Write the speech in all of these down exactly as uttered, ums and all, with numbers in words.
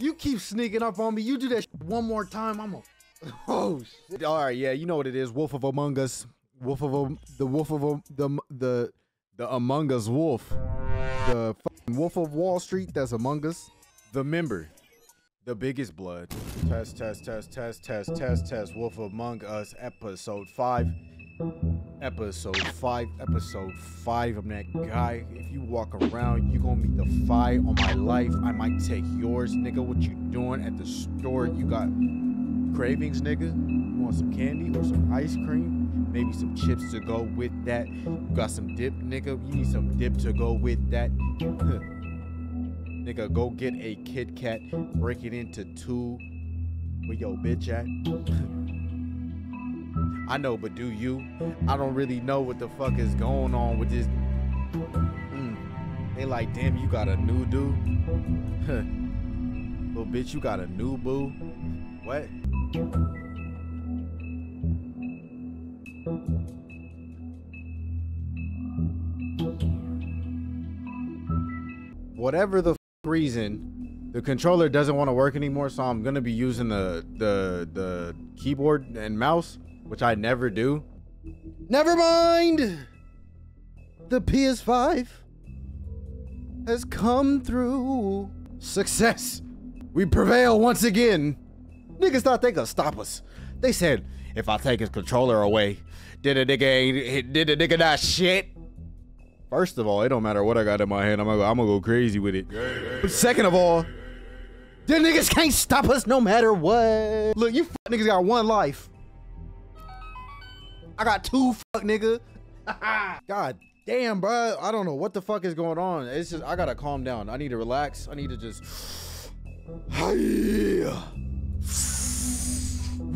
You keep sneaking up on me. You do that sh one more time, I'm a... Oh, shit. All right, yeah, you know what it is. Wolf of Among Us. Wolf of... Um, the Wolf of... Um, the, the, the Among Us Wolf. The fucking Wolf of Wall Street that's Among Us. The member. The biggest blood. Test, test, test, test, test, test, test. Wolf of Among Us, episode five. Episode five. Episode five. I'm that guy. If you walk around, you gonna meet the fi on my life. I might take yours, nigga. What you doing at the store? You got... cravings, nigga. You want some candy or some ice cream? Maybe some chips to go with that. You got some dip, nigga. You need some dip to go with that. Nigga, go get a Kit Kat. Break it into two. Where your bitch at? I know, but do you? I don't really know what the fuck is going on with this. Mm. They like, damn, you got a new dude? Little bitch, you got a new boo? What? Whatever the f reason, the controller doesn't want to work anymore, so I'm gonna be using the the the keyboard and mouse, which I never do. Never mind. The P S five has come through. Success. We prevail once again. Niggas thought they could stop us. They said, if I take his controller away, did a nigga ain't, did a nigga not shit? First of all, it don't matter what I got in my hand. I'm gonna, I'm gonna go crazy with it. But second of all, the niggas can't stop us no matter what. Look, you fuck niggas got one life. I got two fuck nigga. God damn, bro. I don't know what the fuck is going on. It's just, I gotta calm down. I need to relax. I need to just...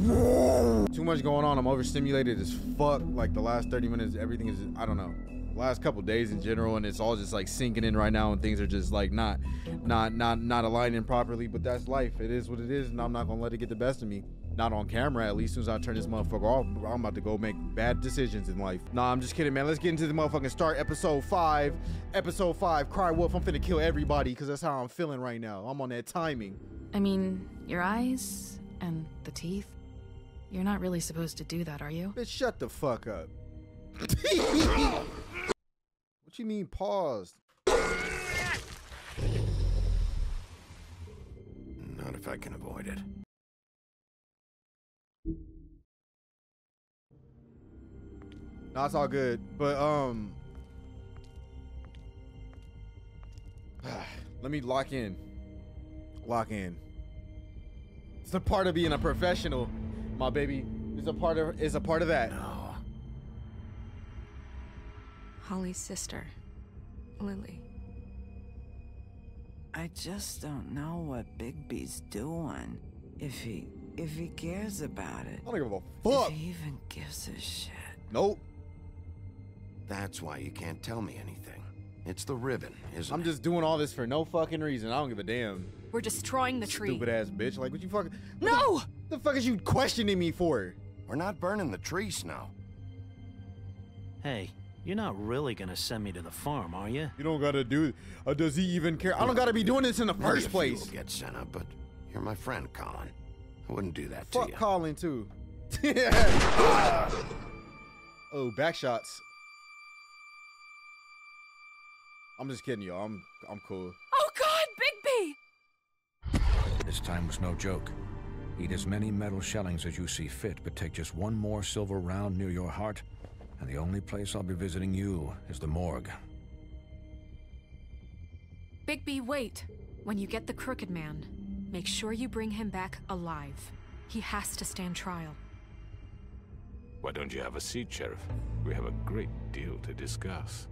Too much going on. I'm overstimulated as fuck. Like the last thirty minutes, everything is, I don't know, last couple days in general, and it's all just like sinking in right now, and things are just like not not not not aligning properly. But that's life. It is what it is, and I'm not gonna let it get the best of me, not on camera at least. As soon as I turn this motherfucker off, I'm about to go make bad decisions in life. Nah, I'm just kidding, man. Let's get into the motherfucking start. Episode five. Episode five, Cry Wolf. I'm finna kill everybody because that's how I'm feeling right now. I'm on that timing. I mean, your eyes and the teeth. You're not really supposed to do that, are you? Bitch, shut the fuck up. What you mean paused? Not if I can avoid it. No, it's all good, but um... let me lock in. Lock in. It's the part of being a professional. My baby is a part of is a part of that. No. Holly's sister, Lily. I just don't know what Bigby's doing. If he if he cares about it. I don't give a fuck. If he even gives a shit. Nope. That's why you can't tell me anything. It's the ribbon, isn't it? I'm just doing all this for no fucking reason. I don't give a damn. We're destroying the tree. Stupid ass bitch. Like, what you fucking... No! What the, the fuck is you questioning me for? We're not burning the tree, Snow. Hey, you're not really gonna send me to the farm, are you? You don't gotta do... Uh, does he even care? I don't gotta be doing this in the Maybe first place. Get sent up, but you're my friend, Colin. I wouldn't do that fuck to you. Fuck Colin, too. Oh, back shots. I'm just kidding, y'all. I'm, I'm cool. Oh, God, Bigby! This time was no joke. Eat as many metal shellings as you see fit, but take just one more silver round near your heart, and the only place I'll be visiting you is the morgue. Bigby, wait. When you get the Crooked Man, make sure you bring him back alive. He has to stand trial. Why don't you have a seat, Sheriff? We have a great deal to discuss.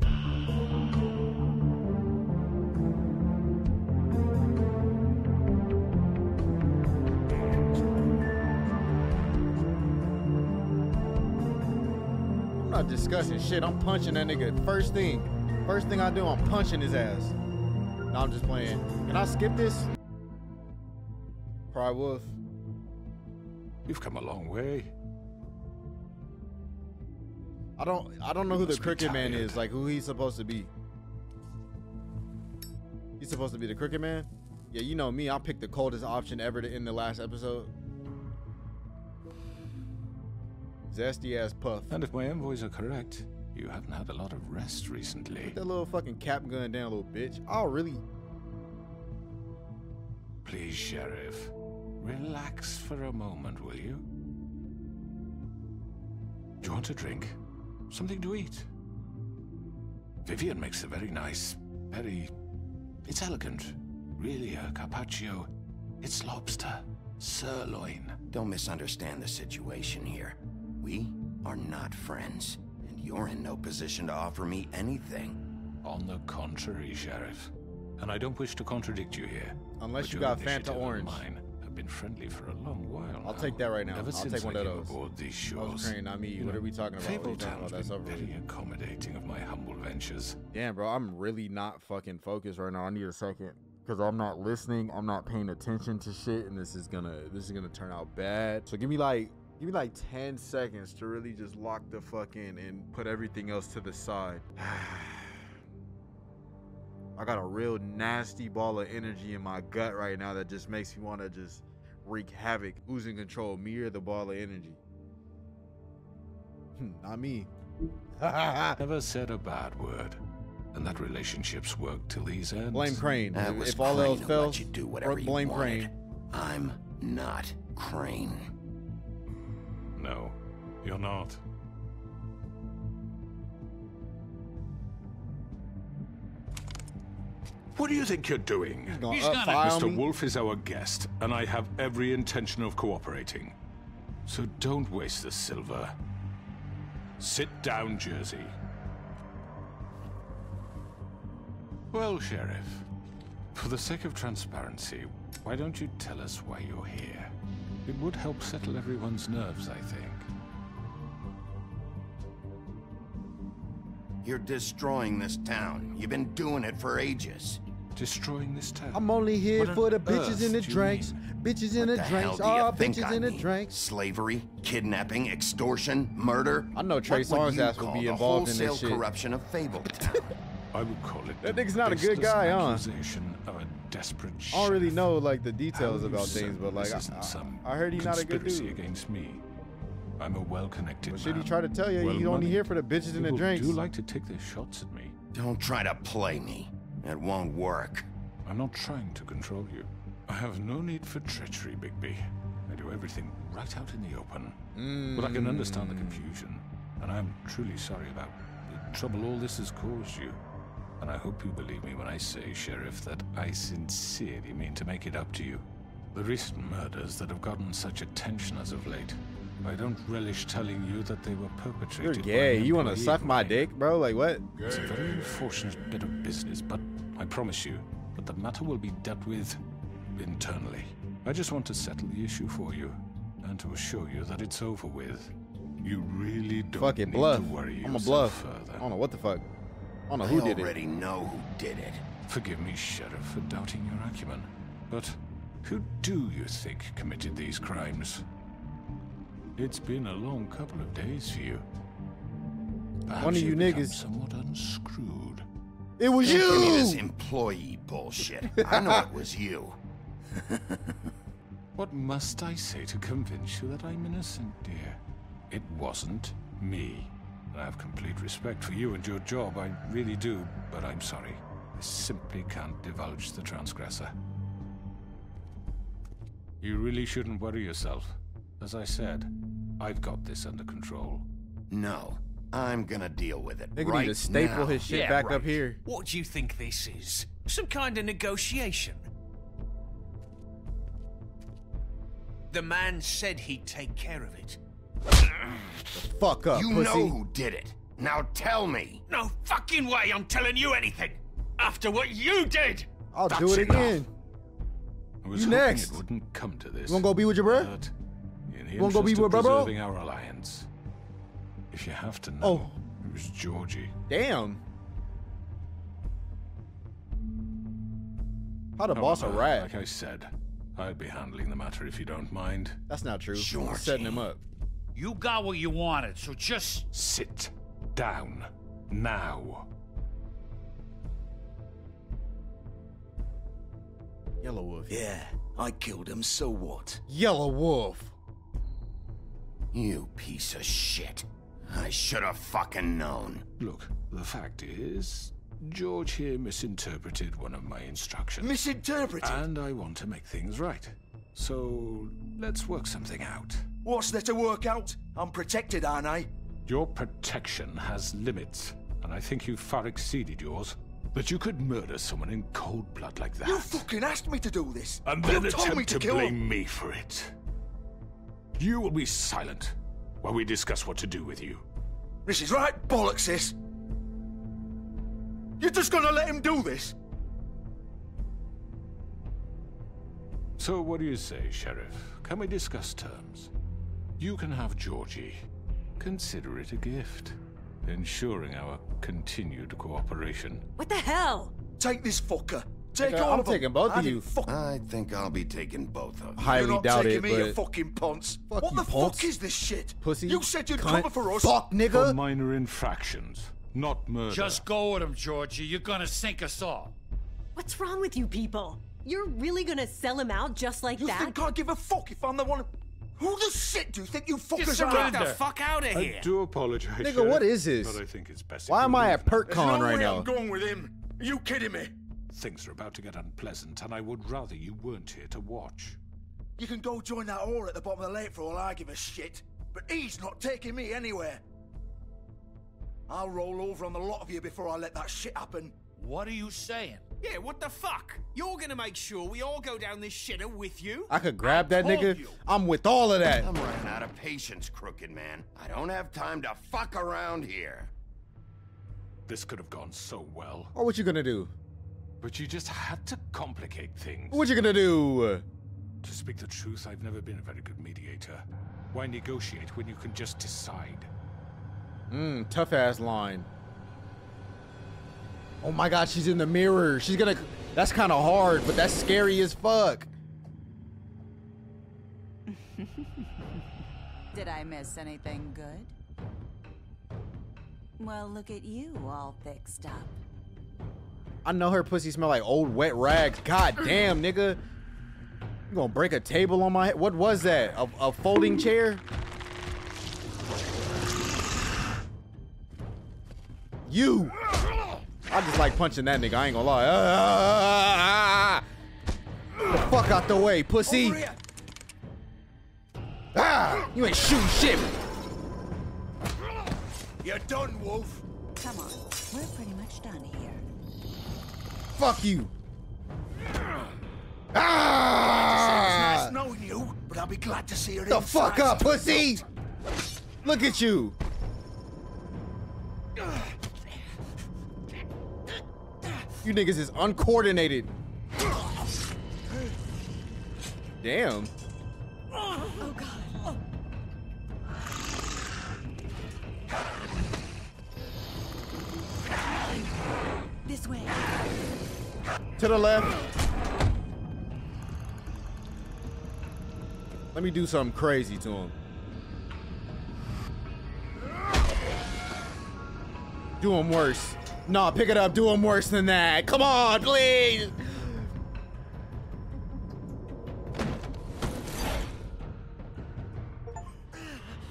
I'm not discussing shit. I'm punching that nigga. First thing. First thing I do, I'm punching his ass. No, I'm just playing. Can I skip this? Cry Wolf. You've come a long way. I don't I don't know who the Crooked Man is, like who he's supposed to be. He's supposed to be the Crooked Man? Yeah, you know me. I picked the coldest option ever to end the last episode. Zesty ass puff. And if my envoys are correct, you haven't had a lot of rest recently. Put that little fucking cap gun down, little bitch. Oh, really? Please, Sheriff, relax for a moment, will you? Do you want a drink? Something to eat? Vivian makes a very nice, very... It's elegant. Really a carpaccio. It's lobster. Sirloin. Don't misunderstand the situation here. We are not friends, and you're in no position to offer me anything. On the contrary, Sheriff. And I don't wish to contradict you here. Unless you got Fanta Orange. Mine have been friendly for a long while. I'll now. take that right now. Ever I'll take one I of those. These shores, Crane, I mean, you know, what are we talking about? Fabletown's talking about? That's been very accommodating of my humble ventures. Damn, bro, I'm really not fucking focused right now. I need a second because I'm not listening. I'm not paying attention to shit, and this is gonna this is gonna turn out bad. So give me like give me like ten seconds to really just lock the fuck in and put everything else to the side. I got a real nasty ball of energy in my gut right now that just makes me want to just wreak havoc. Who's in control, me or the ball of energy? Not me. Never said a bad word, and that relationship's worked till these ends. Blame Crane. That was if all Crane else fails, you do whatever you blame wanted. Crane. I'm not Crane. No, you're not. What do you think you're doing? He's got it. Mister Wolf is our guest, and I have every intention of cooperating. So don't waste the silver. Sit down, Jersey. Well, Sheriff, for the sake of transparency, why don't you tell us why you're here? It would help settle everyone's nerves, I think. You're destroying this town. You've been doing it for ages. Destroying this town? I'm only here what for the bitches and the drinks. Bitches and the drinks. Oh, bitches and the drinks. Slavery, kidnapping, extortion, murder. I know Trey Songz ass would be involved in this shit. Wholesale corruption of Fabletown. I would call it. That nigga's not a good guy, huh? Of a desperate I don't really know like the details about things, but like I, I, I heard he's not a good dude. Against me. I'm a well-connected man. Should he try to tell you well you're only here for the bitches and the drinks? Do like to take their shots at me. Don't try to play me. It won't work. I'm not trying to control you. I have no need for treachery, Bigby. I do everything right out in the open. Mm. But I can understand the confusion, and I'm truly sorry about the trouble all this has caused you. And I hope you believe me when I say, Sheriff, that I sincerely mean to make it up to you. The recent murders that have gotten such attention as of late, I don't relish telling you that they were perpetrated. You're gay. You want to suck my dick, bro? Like what? It's a very unfortunate bit of business, but I promise you that the matter will be dealt with internally. I just want to settle the issue for you and to assure you that it's over with. You really don't fucking need bluff. to worry I'm yourself a bluff. further. I don't know what the fuck. I don't know who I did it. I already know who did it. Forgive me, Sheriff, for doubting your acumen, but who do you think committed these crimes? It's been a long couple of days for you. Perhaps One of you niggas somewhat unscrewed. It was Don't you. Give me this employee bullshit. I know it was you. What must I say to convince you that I'm innocent, dear? It wasn't me. I have complete respect for you and your job. I really do, but I'm sorry. I simply can't divulge the transgressor. You really shouldn't worry yourself. As I said, I've got this under control. No, I'm gonna deal with it. They're gonna right need to staple now. his shit yeah, back right. up here. What do you think this is? Some kind of negotiation? The man said he'd take care of it. The fuck up, You pussy. know who did it. Now tell me. No fucking way I'm telling you anything. After what you did. I'll That's do it enough. again. I was you next. It wouldn't come to this. You wanna go be with your bro? In the interest of preserving our alliance. If you have to know, oh. it was Georgie. Damn. How the boss a rat? Like I said, I'd be handling the matter if you don't mind. That's not true. Georgie. I'm setting him up. You got what you wanted, so just sit down now. Yellow Wolf. Yeah, I killed him, so what? Yellow Wolf. You piece of shit. I should have fucking known. Look, the fact is, George here misinterpreted one of my instructions. Misinterpreted? And I want to make things right. So, let's work something out. What's there to work out? I'm protected, aren't I? Your protection has limits, and I think you've far exceeded yours. But you could murder someone in cold blood like that. You fucking asked me to do this! And then attempt to blame me for it. You will be silent while we discuss what to do with you. This is right bollocks, sis. You're just gonna let him do this? So what do you say, Sheriff? Can we discuss terms? You can have Georgie. Consider it a gift, ensuring our continued cooperation. What the hell? Take this fucker. Take all I'm of taking them. both I of you. I think I'll be taking both of you. Highly You're not doubt taking it, me, but you fucking ponce. Fuck what you the ponce? fuck is this shit? Pussy. You said you'd come for us. Fuck, nigga. For minor infractions, not murder. Just go with him, Georgie. You're gonna sink us all. What's wrong with you people? You're really gonna sell him out just like you that? You think I give a fuck if I'm the one? Who the shit do you think you fuckers are? Get the fuck out of here! I do apologize, nigga. Sheriff, what is this? But I think it's best. Why am I at PertCon right now? I'm going with him. Are you kidding me? Things are about to get unpleasant, and I would rather you weren't here to watch. You can go join that whore at the bottom of the lake for all I give a shit, but he's not taking me anywhere. I'll roll over on the lot of you before I let that shit happen. What are you saying? Yeah, what the fuck? You're gonna make sure we all go down this shitter with you? I could grab that nigga. You. I'm with all of that. I'm running out of patience, Crooked Man. I don't have time to fuck around here. This could have gone so well. Or what you gonna do? But you just had to complicate things. What you gonna do? To speak the truth, I've never been a very good mediator. Why negotiate when you can just decide? Mmm, tough ass line. Oh my god, she's in the mirror. She's gonna... That's kind of hard, but that's scary as fuck. Did I miss anything good? Well, look at you all fixed up. I know her pussy smell like old wet rags. God damn, nigga. You gonna break a table on my head? What was that? A, a folding chair? You! I just like punching that nigga, I ain't gonna lie. Ah, ah, ah, ah. The fuck out the way, pussy! Ah! You ain't shooting shit! You're done, Wolf! Come on, we're pretty much done here. Fuck you! Ah! It's nice knowing you, but I'll be glad to see her. The fuck up, pussy! Look at you! You niggas is uncoordinated. Damn. Oh god. This way. To the left. Let me do something crazy to him. Do him worse. Nah, pick it up. Do him worse than that. Come on, please.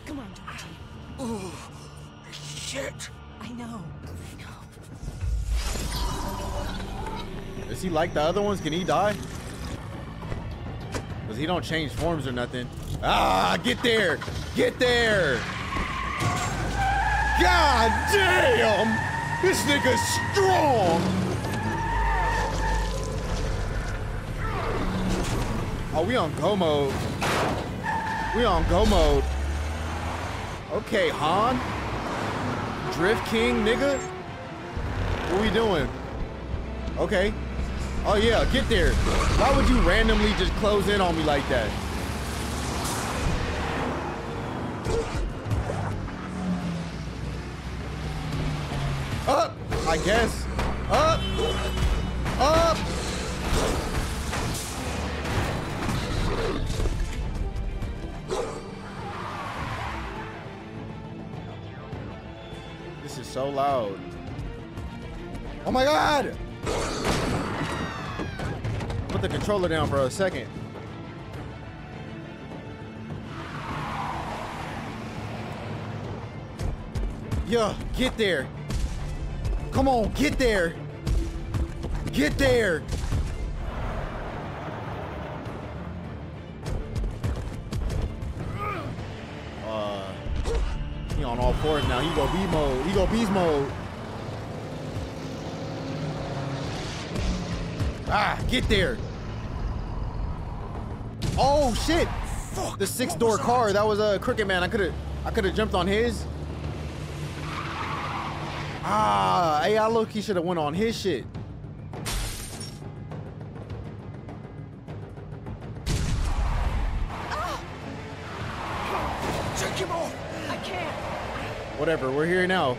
Come on, Georgie. Oh, shit. I know. I know. Is he like the other ones? Can he die? Because he don't change forms or nothing. Ah, get there! Get there! God damn! This nigga's strong! Oh, we on go mode. We on go mode. Okay, Han. Drift King, nigga. What we doing? Okay. Oh yeah, get there. Why would you randomly just close in on me like that? Up, I guess. Up, up. This is so loud. Oh my god! put the controller down for a second. Yo, get there. Come on, get there. Get there. Uh, he on all fours now. He go B mode. He go beast mode. Ah, get there. Oh shit! Fuck. The six-door car. That? that was a Crooked Man. I could have. I could have jumped on his. Ah, hey, I look. He should have went on his shit. Whatever, we're here now.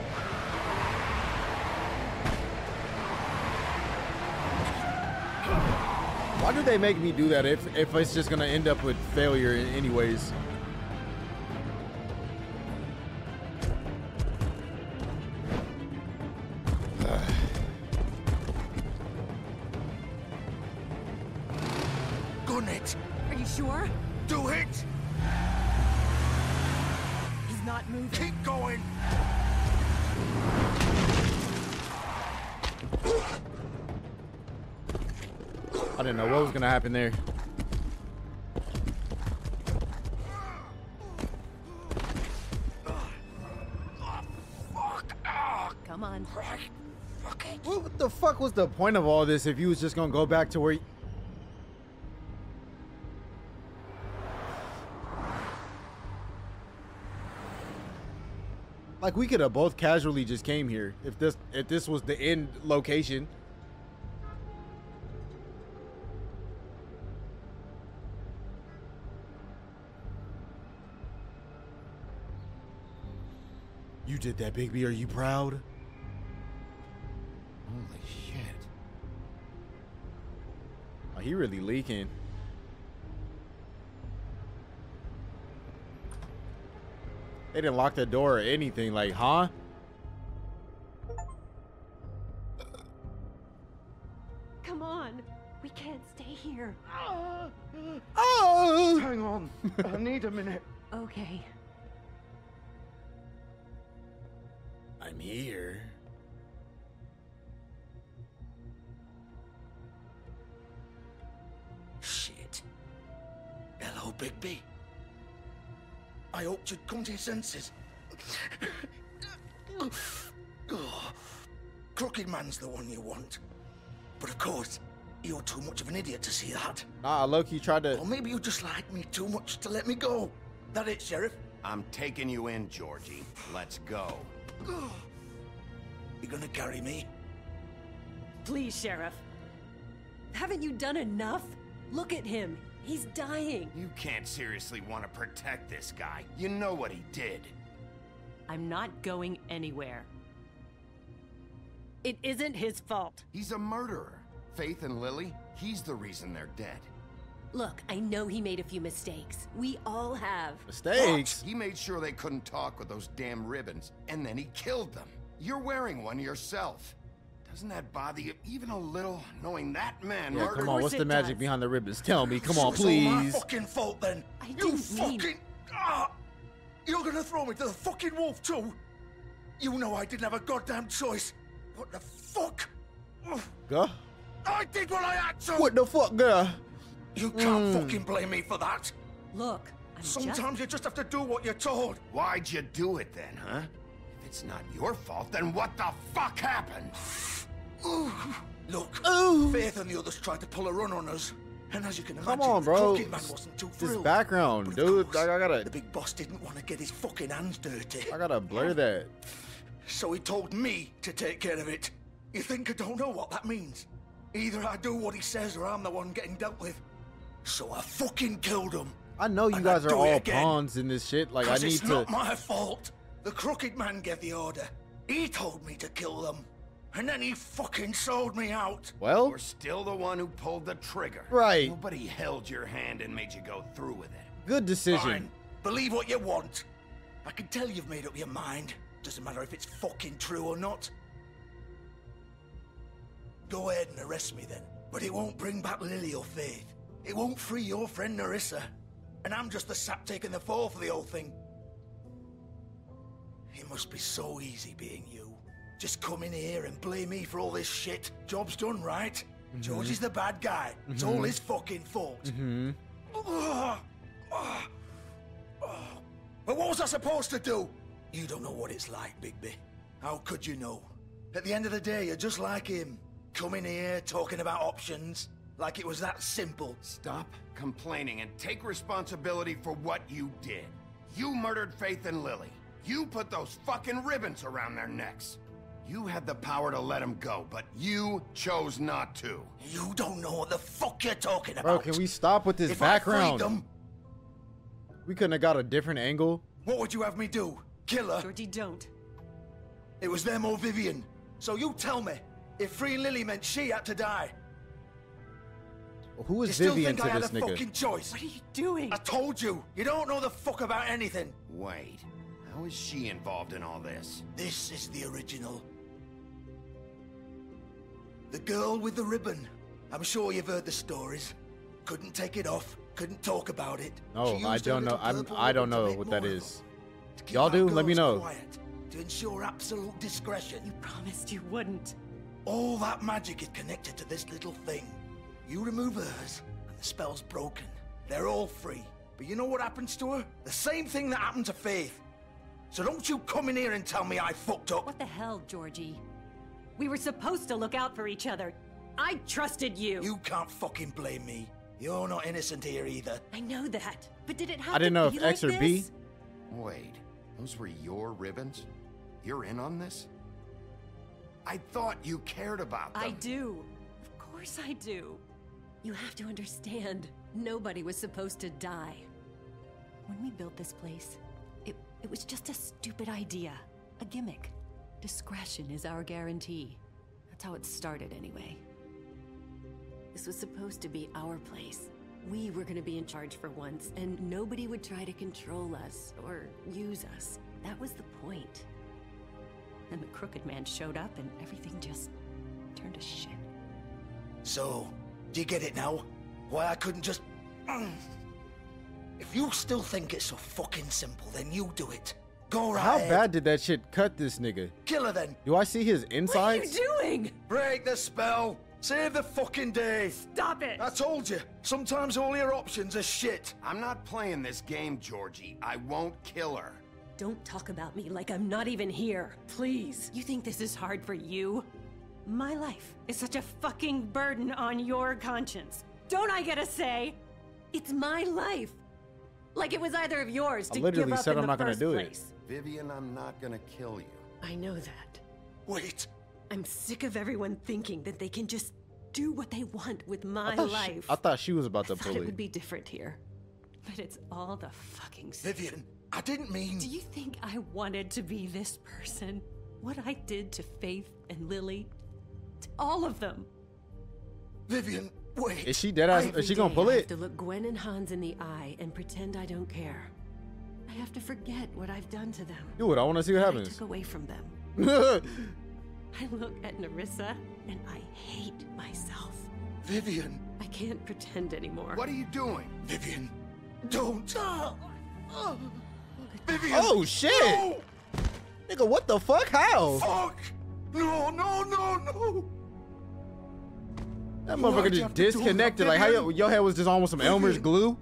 Why do they make me do that if, if it's just gonna end up with failure anyways? Gun it! Are you sure? Do it! He's not moving. Keep going! I didn't know what was gonna happen there. Come on. What the fuck was the point of all this if you was just gonna go back to where you... Like, we could have both casually just came here if this if this was the end location. You did that, Bigby. Are you proud? Holy shit. Oh, he really leaking. They didn't lock the door or anything, like, huh? Come on. We can't stay here. Oh! Oh. Hang on. I need a minute. Okay. I'm here. Shit. Hello, Bigby. I hoped you'd come to your senses. Oh, Crooked Man's the one you want. But of course, you're too much of an idiot to see that. Ah, Loki tried to... Or maybe you just like me too much to let me go. That it, Sheriff? I'm taking you in, Georgie. Let's go. You gonna carry me? Please, Sheriff. Haven't you done enough? Look at him. He's dying. You can't seriously want to protect this guy. You know what he did. I'm not going anywhere. It isn't his fault. He's a murderer. Faith and Lily, he's the reason they're dead. Look, I know he made a few mistakes. We all have. Mistakes? But he made sure they couldn't talk with those damn ribbons, and then he killed them. You're wearing one yourself. Doesn't that bother you even a little, knowing that man yeah, murdered? Come on, what's the magic does. behind the ribbons? Tell me, come so on, please. It's all my fucking fault, then. I you didn't fucking... Mean... Ah, you're gonna throw me to the fucking wolf, too? You know I didn't have a goddamn choice. What the fuck? Gah? I did what I had to. What the fuck, gah? You can't mm. fucking blame me for that. Look, I'm Sometimes just... you just have to do what you're told. Why'd you do it, then, huh? If it's not your fault, then what the fuck happened? Ooh. Look, Ooh. Faith and the others tried to pull a run on us, and as you can imagine, come on, bro. Man wasn't too this background, but dude. Course, I gotta. The big boss didn't want to get his fucking hands dirty. I gotta blur that. So he told me to take care of it. You think I don't know what that means? Either I do what he says, or I'm the one getting dealt with. So I fucking killed him. I know you and guys I'd are all pawns in this shit. Like I need it's to. It's not my fault. The Crooked Man gave the order. He told me to kill them. And then he fucking sold me out. Well, you're still the one who pulled the trigger. Right. Nobody held your hand and made you go through with it. Good decision. Fine. Believe what you want. I can tell you've made up your mind. Doesn't matter if it's fucking true or not. Go ahead and arrest me then. But it won't bring back Lily or Faith. It won't free your friend Narissa. And I'm just the sap taking the fall for the whole thing. It must be so easy being you. Just come in here and blame me for all this shit. Job's done, right? Mm-hmm. Georgie's the bad guy. Mm-hmm. It's all his fucking fault. Mm-hmm. Ugh. Ugh. Ugh. But what was I supposed to do? You don't know what it's like, Bigby. How could you know? At the end of the day, you're just like him. Coming here, talking about options, like it was that simple. Stop complaining and take responsibility for what you did. You murdered Faith and Lily. You put those fucking ribbons around their necks. You had the power to let him go, but you chose not to. You don't know what the fuck you're talking about. Bro, can we stop with this if background? Them, we couldn't have got a different angle. What would you have me do? Kill her? Georgie, don't. It was them or Vivian. So you tell me, if free Lily meant she had to die. Well, who is Vivian to this nigga? You still think I had a nigga? fucking choice? What are you doing? I told you, you don't know the fuck about anything. Wait, how is she involved in all this? This is the original. The girl with the ribbon. I'm sure you've heard the stories. Couldn't take it off. Couldn't talk about it. No, I don't know. I'm, I don't know what that is. Y'all do? Let me know. Quiet, to ensure absolute discretion. You promised you wouldn't. All that magic is connected to this little thing. You remove hers, and the spell's broken. They're all free. But you know what happens to her? The same thing that happened to Faith. So don't you come in here and tell me I fucked up. What the hell, Georgie? We were supposed to look out for each other. I trusted you. You can't fucking blame me. You're not innocent here either. I know that, but did it happen? I didn't know if like X or this? B. Wait, those were your ribbons? You're in on this? I thought you cared about them. I do. Of course I do. You have to understand, nobody was supposed to die. When we built this place, it, it was just a stupid idea, a gimmick. Discretion is our guarantee. That's how it started anyway. This was supposed to be our place. We were going to be in charge for once, and nobody would try to control us or use us. That was the point. Then the Crooked Man showed up, and everything just turned to shit. So, do you get it now? Why I couldn't just... If you still think it's so fucking simple, then you do it. Go right How ahead. bad did that shit cut this nigga? Kill her then. Do I see his insides? What are you doing? Break the spell. Save the fucking day. Stop it. I told you. Sometimes all your options are shit. I'm not playing this game, Georgie. I won't kill her. Don't talk about me like I'm not even here. Please. You think this is hard for you? My life is such a fucking burden on your conscience. Don't I get a say? It's my life. Like it was either of yours to give up in the first place. I literally said I'm not gonna do it. Vivian, I'm not gonna kill you. I know that. Wait. I'm sick of everyone thinking that they can just do what they want with my life. I thought she was about to bully. It would be different here, but it's all the fucking same. Vivian, I didn't mean. Do you think I wanted to be this person? What I did to Faith and Lily, to all of them. Vivian, wait. Is she dead? Is she gonna pull it? I have to look Gwen and Hans in the eye and pretend I don't care. I have to forget what I've done to them. Do it. I want to see what happens. I took away from them. I look at Narissa and I hate myself. Vivian. I can't pretend anymore. What are you doing? Vivian, don't. Oh, oh. Vivian. Oh, shit. No. Nigga, what the fuck? How? Fuck. No, no, no, no. That motherfucker Why'd just disconnected. Like, how your, your head was just on with some Vivian. Elmer's glue.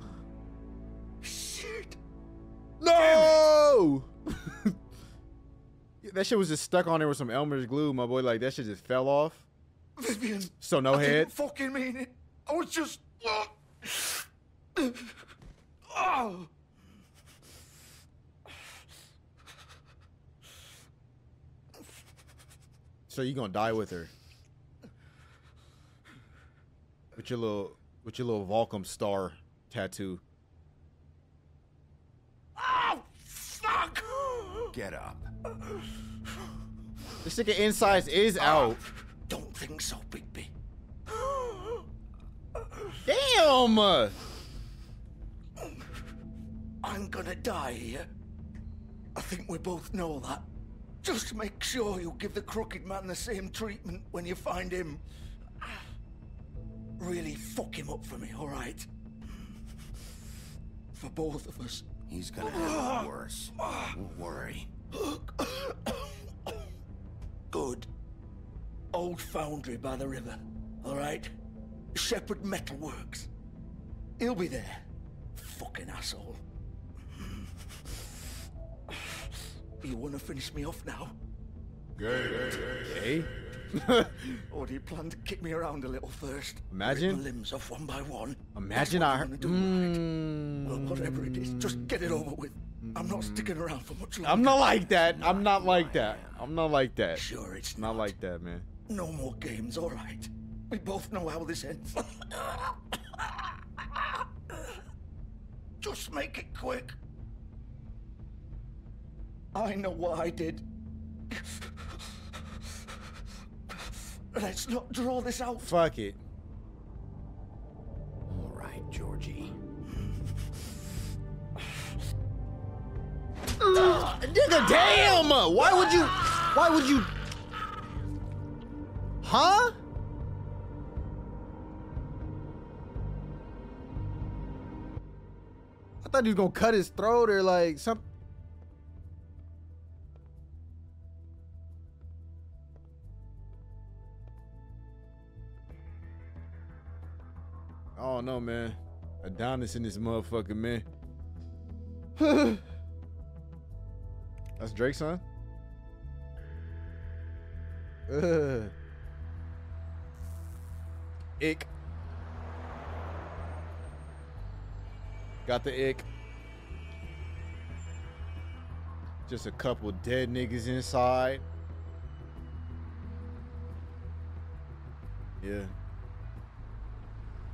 No! That shit was just stuck on there with some Elmer's glue, my boy. Like, that shit just fell off. Vivian, so no I head. Didn't fucking mean it. I was just. Oh. So you gonna die with her? With your little, with your little Volcom star tattoo. Get up. This nigga insides is out. Don't think so, Bigby. Damn! I'm gonna die here. I think we both know that. Just make sure you give the Crooked Man the same treatment when you find him. really fuck him up for me, all right? For both of us. He's gonna have it worse. Don't worry. Good. Old foundry by the river, all right? Shepherd Metalworks. He'll be there. Fucking asshole. You wanna finish me off now? Gay. Gay? Or do you plan to kick me around a little first? Imagine. Rip my limbs off one by one. Imagine I heard. Mm. Right. Well, whatever it is, just get it over with. I'm not sticking around for much longer. I'm not like that. I'm not like that. I'm not like that. Sure, it's not, not like that, man. No more games, all right. We both know how this ends. Just make it quick. I know what I did. Let's not draw this out. Fuck it. All right, Georgie. Ugh, nigga, damn! Why would you? Why would you? Huh? I thought he was gonna cut his throat or like something. I don't know, man. Adonis in this motherfucker, man. That's Drake's son? Ugh. Ick. Got the ick. Just a couple dead niggas inside. Yeah.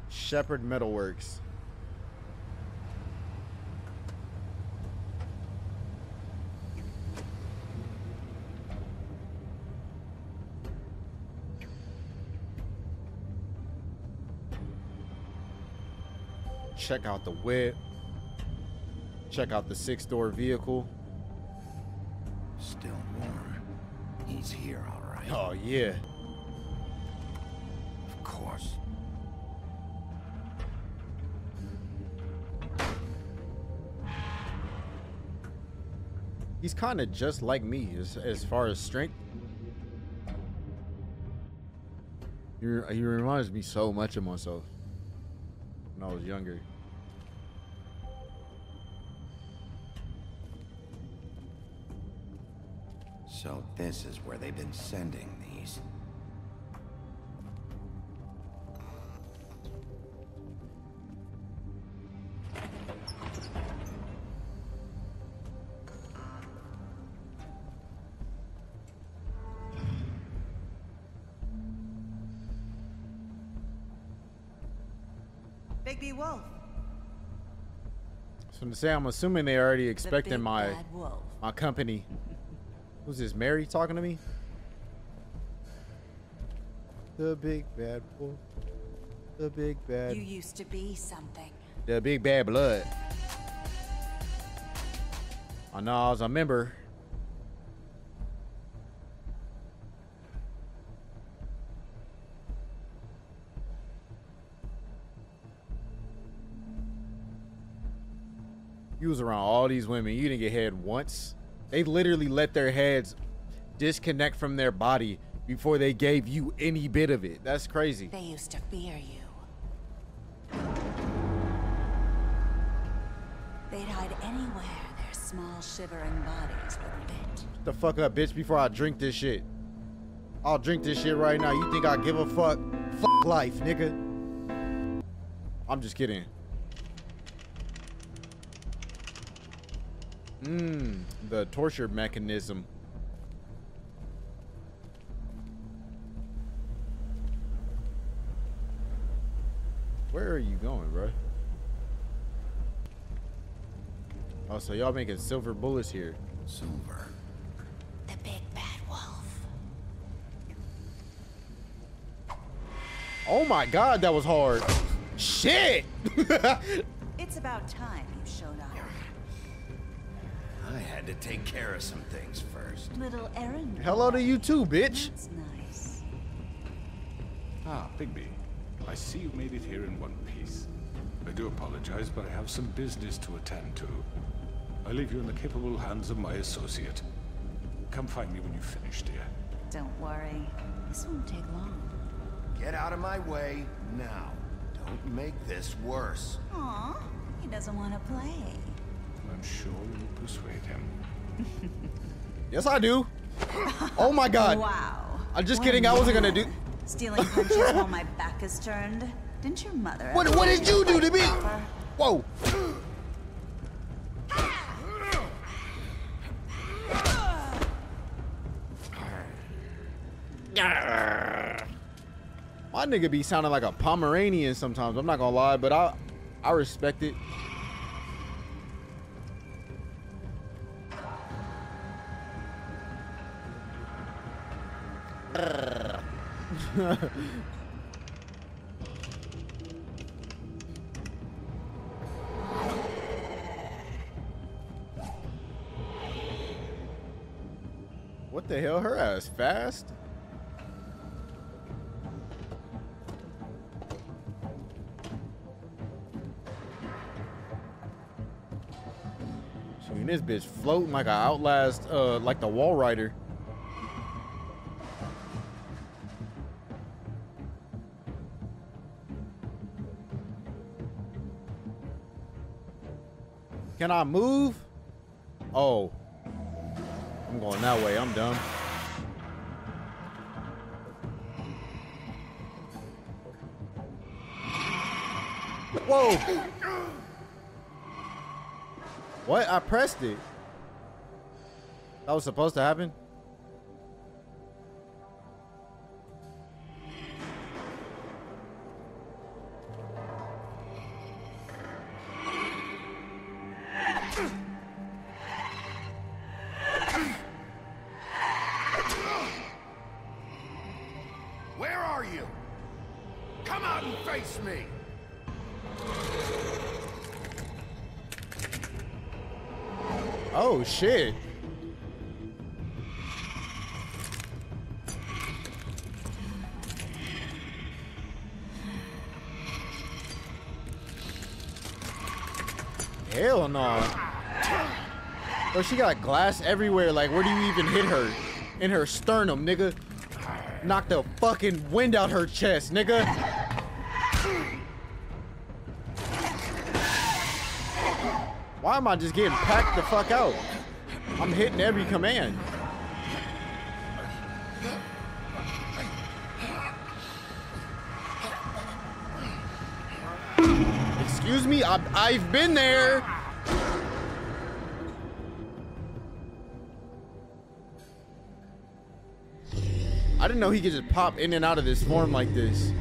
Shepherd Metalworks. Check out the whip. Check out the six-door vehicle. Still warm. He's here, all right. Oh, yeah. Of course. He's kind of just like me as, as far as strength. He, he reminds me so much of myself when I was younger. So this is where they've been sending these. Bigby Wolf. So to say, I'm assuming they already expecting my my company. Who's this? Mary talking to me? The big bad wolf. The big bad. You used to be something. The big bad blood. I know I was a member. You was around all these women. You didn't get head once. They literally let their heads disconnect from their body before they gave you any bit of it. That's crazy. They used to fear you. They'd hide anywhere their small shivering bodies would fit. Shut the fuck up, bitch, before I drink this shit. I'll drink this shit right now. You think I give a fuck? Fuck life, nigga. I'm just kidding. Mmm, the torture mechanism. Where are you going, bro? Oh, so y'all making silver bullets here. Silver. The big bad wolf. Oh my god, that was hard. Shit! It's about time you showed up. I had to take care of some things first. Little errand. Hello to you too, bitch. That's nice. Ah, Bigby. I see you made it here in one piece. I do apologize, but I have some business to attend to. I leave you in the capable hands of my associate. Come find me when you finish, dear. Don't worry. This won't take long. Get out of my way now. Don't make this worse. Aw, he doesn't want to play. I'm sure you'll persuade him. Yes, I do. Oh my God. Wow. I'm just kidding. I wasn't gonna do. Stealing punches while my back is turned. Didn't your mother? What? What did you do to me? Whoa. My nigga be sounding like a Pomeranian sometimes. I'm not gonna lie, but I, I respect it. What the hell? Her ass fast. This bitch floating like an Outlast, uh, like the Wall Rider. Can I move? Oh, I'm going that way. I'm done. Whoa. What? I pressed it. That was supposed to happen? Where are you? Come out and face me. Oh shit. Hell no. Bro, she got glass everywhere. Like, where do you even hit her? In her sternum, nigga. Knock the fucking wind out her chest, nigga. Why am I just getting packed the fuck out? I'm hitting every command. Excuse me, I've, I've been there. I didn't know he could just pop in and out of this form like this.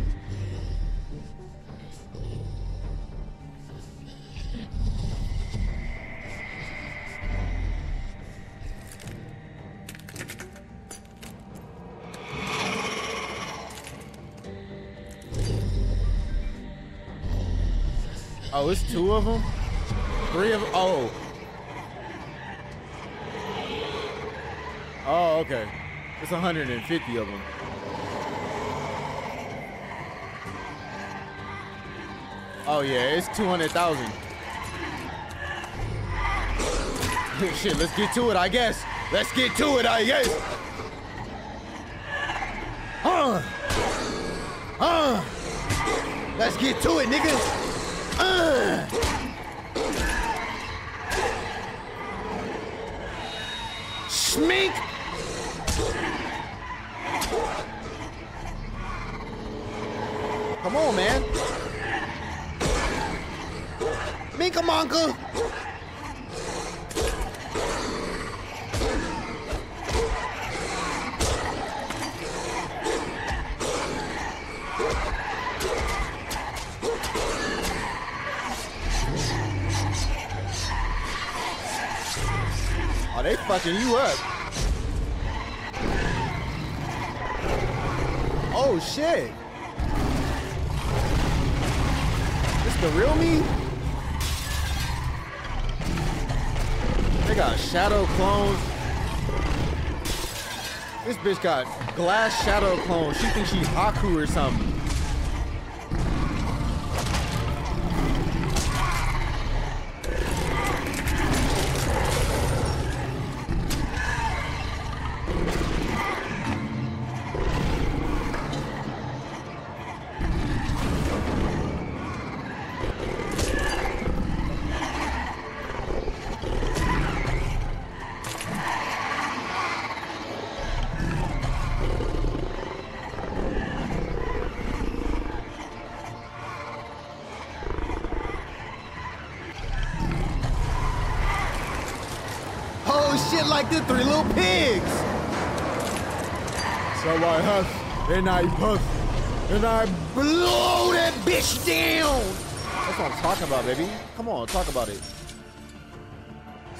Oh, it's two of them? Three of them? Oh. Oh, okay. It's one hundred fifty of them. Oh, yeah, it's two hundred thousand. Shit, let's get to it, I guess. Let's get to it, I guess. Huh. Huh. Let's get to it, nigga. Uh. Schmink. Come on, man. Minkamonka. They fucking you up. Oh shit. It's the real me? They got shadow clones. This bitch got glass shadow clones. She thinks she's Haku or something. doing shit like the three little pigs. So I huff and I puff and I blow that bitch down. That's what I'm talking about, baby. Come on, talk about it.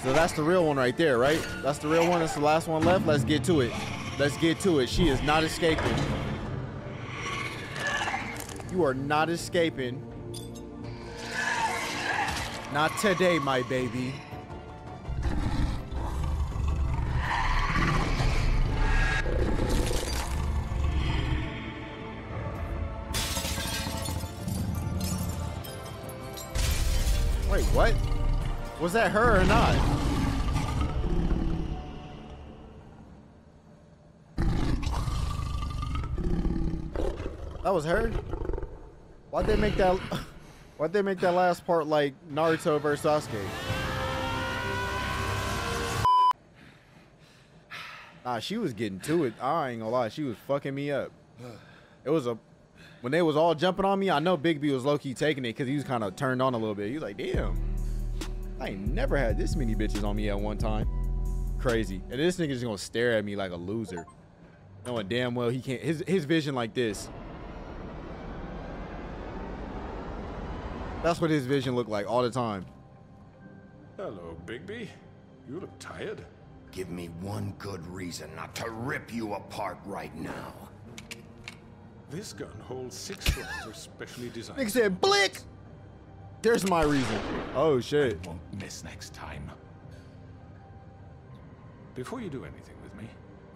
So that's the real one right there, right? That's the real one. That's the last one left. Let's get to it. Let's get to it. She is not escaping. You are not escaping. Not today, my baby. Wait, what? Was that her or not? That was her? Why'd they make that... Why'd they make that last part like Naruto versus Sasuke? Nah, she was getting to it. I ain't gonna lie, she was fucking me up. It was a... When they was all jumping on me, I know Bigby was low-key taking it because he was kind of turned on a little bit. He was like, damn, I ain't never had this many bitches on me at one time. Crazy. And this nigga's gonna stare at me like a loser. Knowing damn well he can't... His, his vision like this. That's what his vision looked like all the time. Hello, Bigby. You look tired. Give me one good reason not to rip you apart right now. This gun holds six rounds of specially designed. Nigga said, "Blick." There's my reason. Oh shit. I won't miss next time. Before you do anything with me,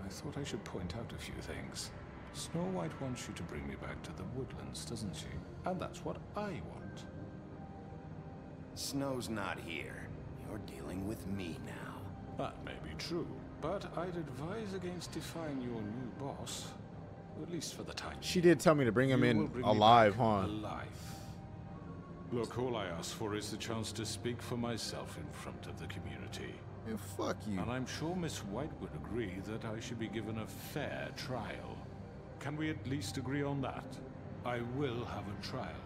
I thought I should point out a few things. Snow White wants you to bring me back to the Woodlands, doesn't she? And that's what I want. Snow's not here. You're dealing with me now. That may be true, but I'd advise against defying your new boss, at least for the time. She did tell me to bring him you in bring alive, huh? Alive. Look, all I ask for is the chance to speak for myself in front of the community. Yeah, fuck you. And I'm sure Miss White would agree that I should be given a fair trial. Can we at least agree on that? I will have a trial.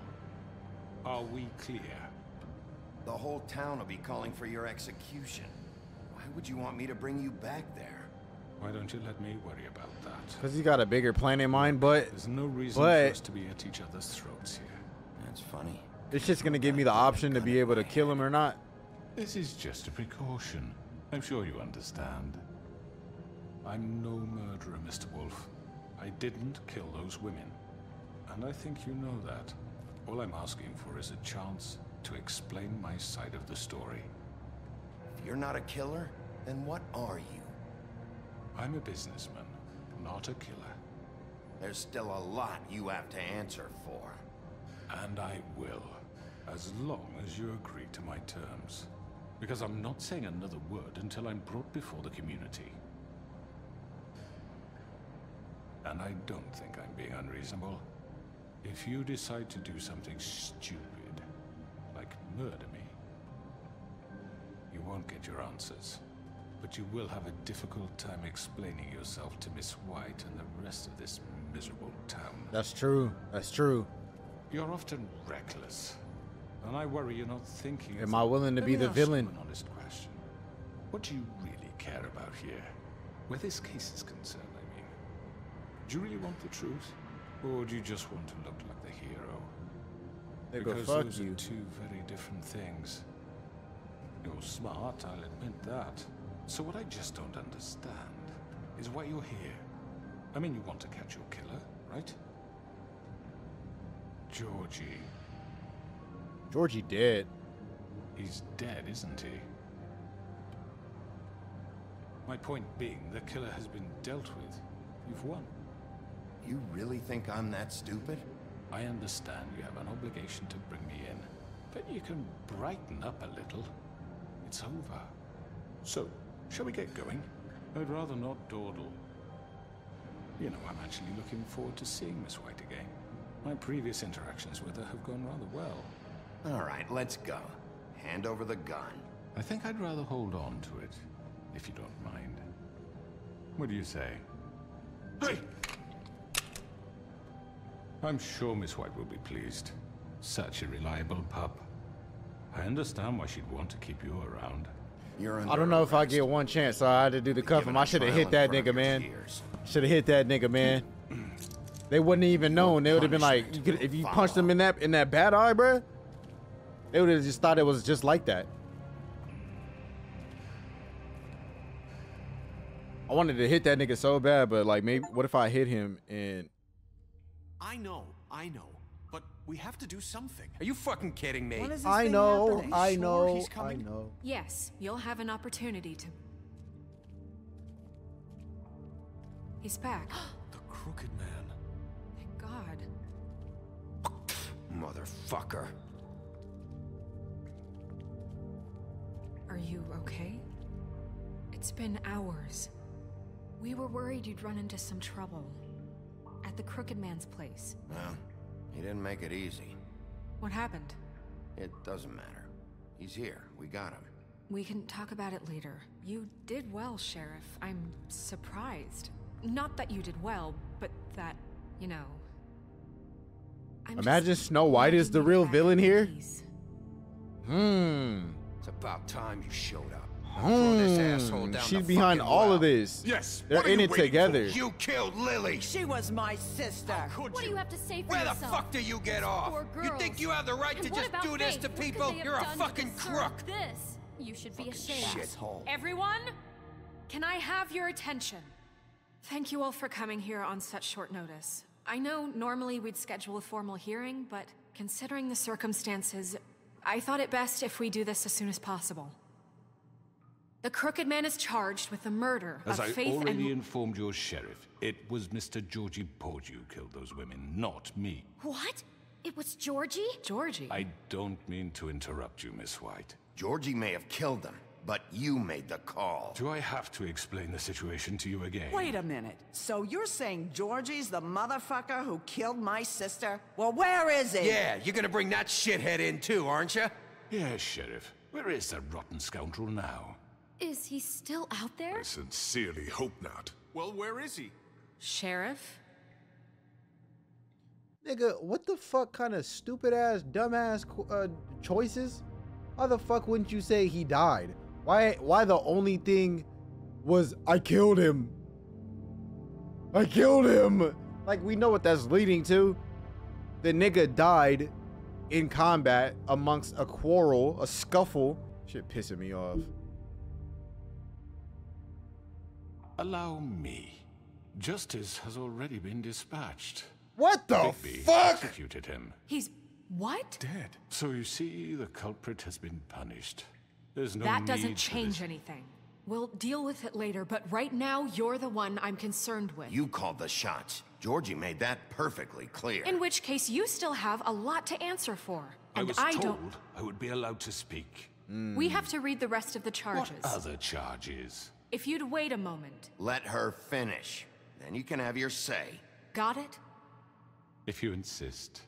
Are we clear? The whole town will be calling for your execution. Why would you want me to bring you back there? Why don't you let me worry about that? Because you got a bigger plan in mind, but... There's no reason but, for us to be at each other's throats here. That's funny. It's just going to give me the option to be able to kill him or not. This is just a precaution. I'm sure you understand. I'm no murderer, Mister Wolf. I didn't kill those women. And I think you know that. All I'm asking for is a chance to explain my side of the story. If you're not a killer, then what are you? I'm a businessman, not a killer. There's still a lot you have to answer for. And I will, as long as you agree to my terms. Because I'm not saying another word until I'm brought before the community. And I don't think I'm being unreasonable. If you decide to do something stupid, like murder me, you won't get your answers. But you will have a difficult time explaining yourself to Miss White and the rest of this miserable town. That's true. That's true. You're often reckless, and I worry you're not thinking. Am I willing to be the villain? An honest question. What do you really care about here? Where this case is concerned, I mean. Do you really want the truth, or do you just want to look like the hero? They because go, fuck those you. Are two very different things. You're smart, I'll admit that. So what I just don't understand is why you're here. I mean, you want to catch your killer, right? Georgie. Georgie dead. He's dead, isn't he? My point being, the killer has been dealt with. You've won. You really think I'm that stupid? I understand you have an obligation to bring me in, but you can brighten up a little. It's over. So, shall we get going? I'd rather not dawdle. You know, I'm actually looking forward to seeing Miss White again. My previous interactions with her have gone rather well. All right, let's go. Hand over the gun. I think I'd rather hold on to it, if you don't mind. What do you say? Hey! I'm sure Miss White will be pleased. Such a reliable pup. I understand why she'd want to keep you around. You're under I don't know arrest. If I get one chance, so I had to do the cuff him. I should have hit that nigga, man. Should have hit that nigga, man. They wouldn't even known. They would have been like, if you punched them in that in that bad eye, bro. They would have just thought it was just like that. I wanted to hit that nigga so bad, but like, maybe what if I hit him and? I know, I know, but we have to do something. Are you fucking kidding me? I know, happening? I know, sure he's coming? I know. Yes, you'll have an opportunity to. He's back. The Crooked Man. Thank God. Motherfucker. Are you okay? It's been hours. We were worried you'd run into some trouble. At the Crooked Man's place. Well, he didn't make it easy. What happened? It doesn't matter. He's here. We got him. We can talk about it later. You did well, Sheriff. I'm surprised. Not that you did well, but that, you know... I'm Imagine Snow White is the real villain here? Hmm... It's about time you showed up. Hmm. This asshole down She's behind all well. Of this. Yes. They're in it together. For? You killed Lily. She was my sister. What you? do you have to say for Where yourself? Where the fuck do you get These off? You think you have the right and to just do Faith? This to people? You're a fucking crook. This you should fucking be ashamed. Shithole. Everyone, can I have your attention? Thank you all for coming here on such short notice. I know normally we'd schedule a formal hearing, but considering the circumstances, I thought it best if we do this as soon as possible. The Crooked Man is charged with the murder of Faith and... As I already informed your sheriff, it was Mister Georgie Porge who killed those women, not me. What? It was Georgie? Georgie? I don't mean to interrupt you, Miss White. Georgie may have killed them, but you made the call. Do I have to explain the situation to you again? Wait a minute. So you're saying Georgie's the motherfucker who killed my sister? Well, where is he? Yeah, you're gonna bring that shithead in too, aren't you? Yeah, Sheriff. Where is that rotten scoundrel now? Is he still out there? I sincerely hope not. Well, where is he? Sheriff? Nigga, what the fuck kind of stupid-ass, dumb-ass uh, choices? Why the fuck wouldn't you say he died? Why why the only thing was I killed him? I killed him. Like, we know what that's leading to. The nigga died in combat amongst a quarrel, a scuffle. Shit pissing me off. Allow me. Justice has already been dispatched. What the Bigby fuck? Executed him. He's what? Dead. So you see, the culprit has been punished. There's no That doesn't change anything. We'll deal with it later, but right now, you're the one I'm concerned with. You called the shots. Georgie made that perfectly clear. In which case, you still have a lot to answer for. And I was I told don't... I would be allowed to speak. Mm. We have to read the rest of the charges. What other charges? If you'd wait a moment. Let her finish. Then you can have your say. Got it? If you insist.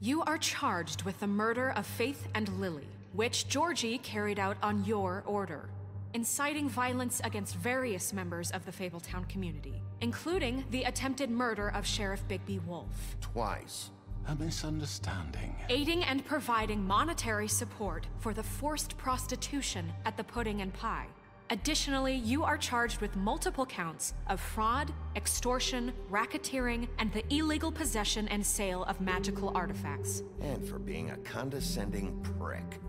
You are charged with the murder of Faith and Lily, which Georgie carried out on your order, inciting violence against various members of the Fabletown community, including the attempted murder of Sheriff Bigby Wolf. Twice. A misunderstanding. Aiding and providing monetary support for the forced prostitution at the Pudding and Pie. Additionally, you are charged with multiple counts of fraud, extortion, racketeering, and the illegal possession and sale of magical artifacts. And for being a condescending prick.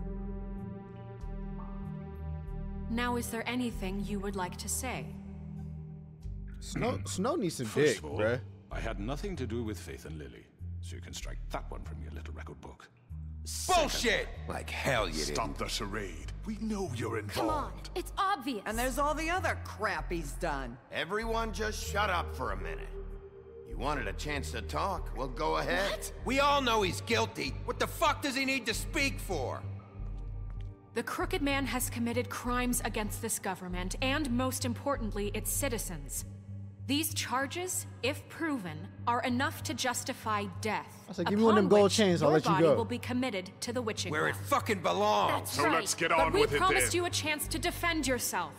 Now, is there anything you would like to say? Snow, Snow needs some dick, of all, bruh. I had nothing to do with Faith and Lily, so you can strike that one from your little record book. Bullshit! Like hell you did. Stop the charade. We know you're involved. Come on, it's obvious. And there's all the other crap he's done. Everyone just shut up for a minute. You wanted a chance to talk, well go ahead. What? We all know he's guilty. What the fuck does he need to speak for? The Crooked Man has committed crimes against this government, and most importantly, its citizens. These charges, if proven, are enough to justify death. I said, give me one of them gold chains, I'll let you go. Your body will be committed to the witching well. Where it fucking belongs. That's right. So let's get on with it then. But we promised you a chance to defend yourself.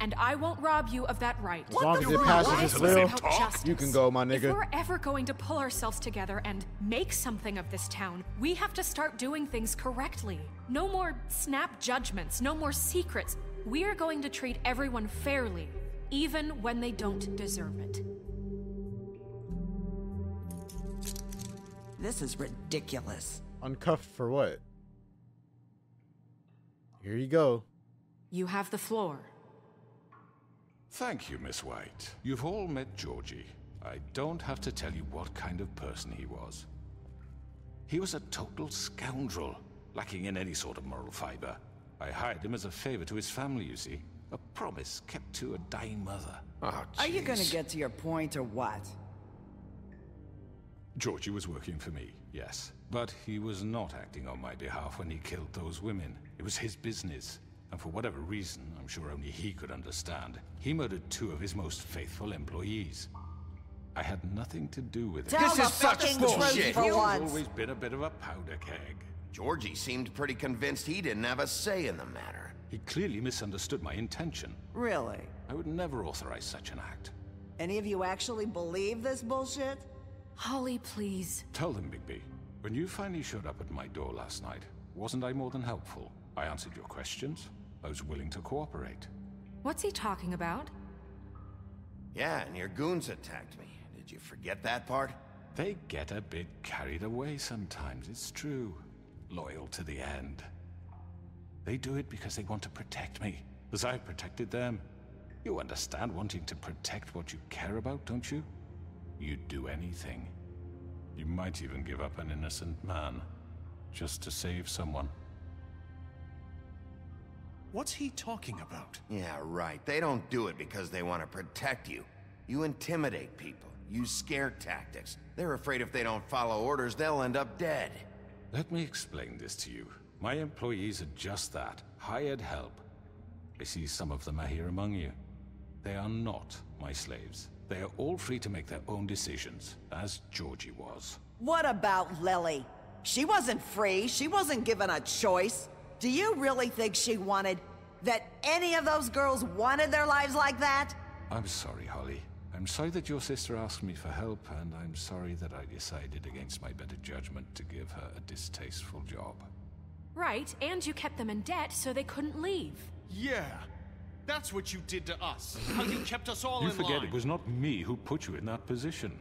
and I won't rob you of that right. As long as it passes its will, you can go, my nigga. If we're ever going to pull ourselves together and make something of this town, we have to start doing things correctly. No more snap judgments, no more secrets. We're going to treat everyone fairly, even when they don't deserve it. This is ridiculous. Uncuffed for what? Here you go. You have the floor. Thank you, Miss White. You've all met Georgie. I don't have to tell you what kind of person he was. He was a total scoundrel, lacking in any sort of moral fiber. I hired him as a favor to his family, you see. A promise kept to a dying mother. Oh, geez. Are you gonna get to your point or what? Georgie was working for me, yes. But he was not acting on my behalf when he killed those women. It was his business. And for whatever reason, I'm sure only he could understand, he murdered two of his most faithful employees. I had nothing to do with it. This is such bullshit! He's always been a bit of a powder keg. Georgie seemed pretty convinced he didn't have a say in the matter. He clearly misunderstood my intention. Really? I would never authorize such an act. Any of you actually believe this bullshit? Holly, please. Tell them, Bigby. When you finally showed up at my door last night, wasn't I more than helpful? I answered your questions. I was willing to cooperate. What's he talking about? Yeah, and your goons attacked me. Did you forget that part? They get a bit carried away sometimes, it's true. Loyal to the end. They do it because they want to protect me, as I protected them. You understand wanting to protect what you care about, don't you? You'd do anything. You might even give up an innocent man, just to save someone. What's he talking about? Yeah, right. They don't do it because they want to protect you. You intimidate people. Use scare tactics. They're afraid if they don't follow orders, they'll end up dead. Let me explain this to you. My employees are just that. Hired help. I see some of them are here among you. They are not my slaves. They are all free to make their own decisions, as Georgie was. What about Lily? She wasn't free. She wasn't given a choice. Do you really think she wanted that any of those girls wanted their lives like that? I'm sorry, Holly. I'm sorry that your sister asked me for help, and I'm sorry that I decided against my better judgment to give her a distasteful job. Right, and you kept them in debt so they couldn't leave. Yeah. That's what you did to us. How you kept us all in line. You forget it was not me who put you in that position.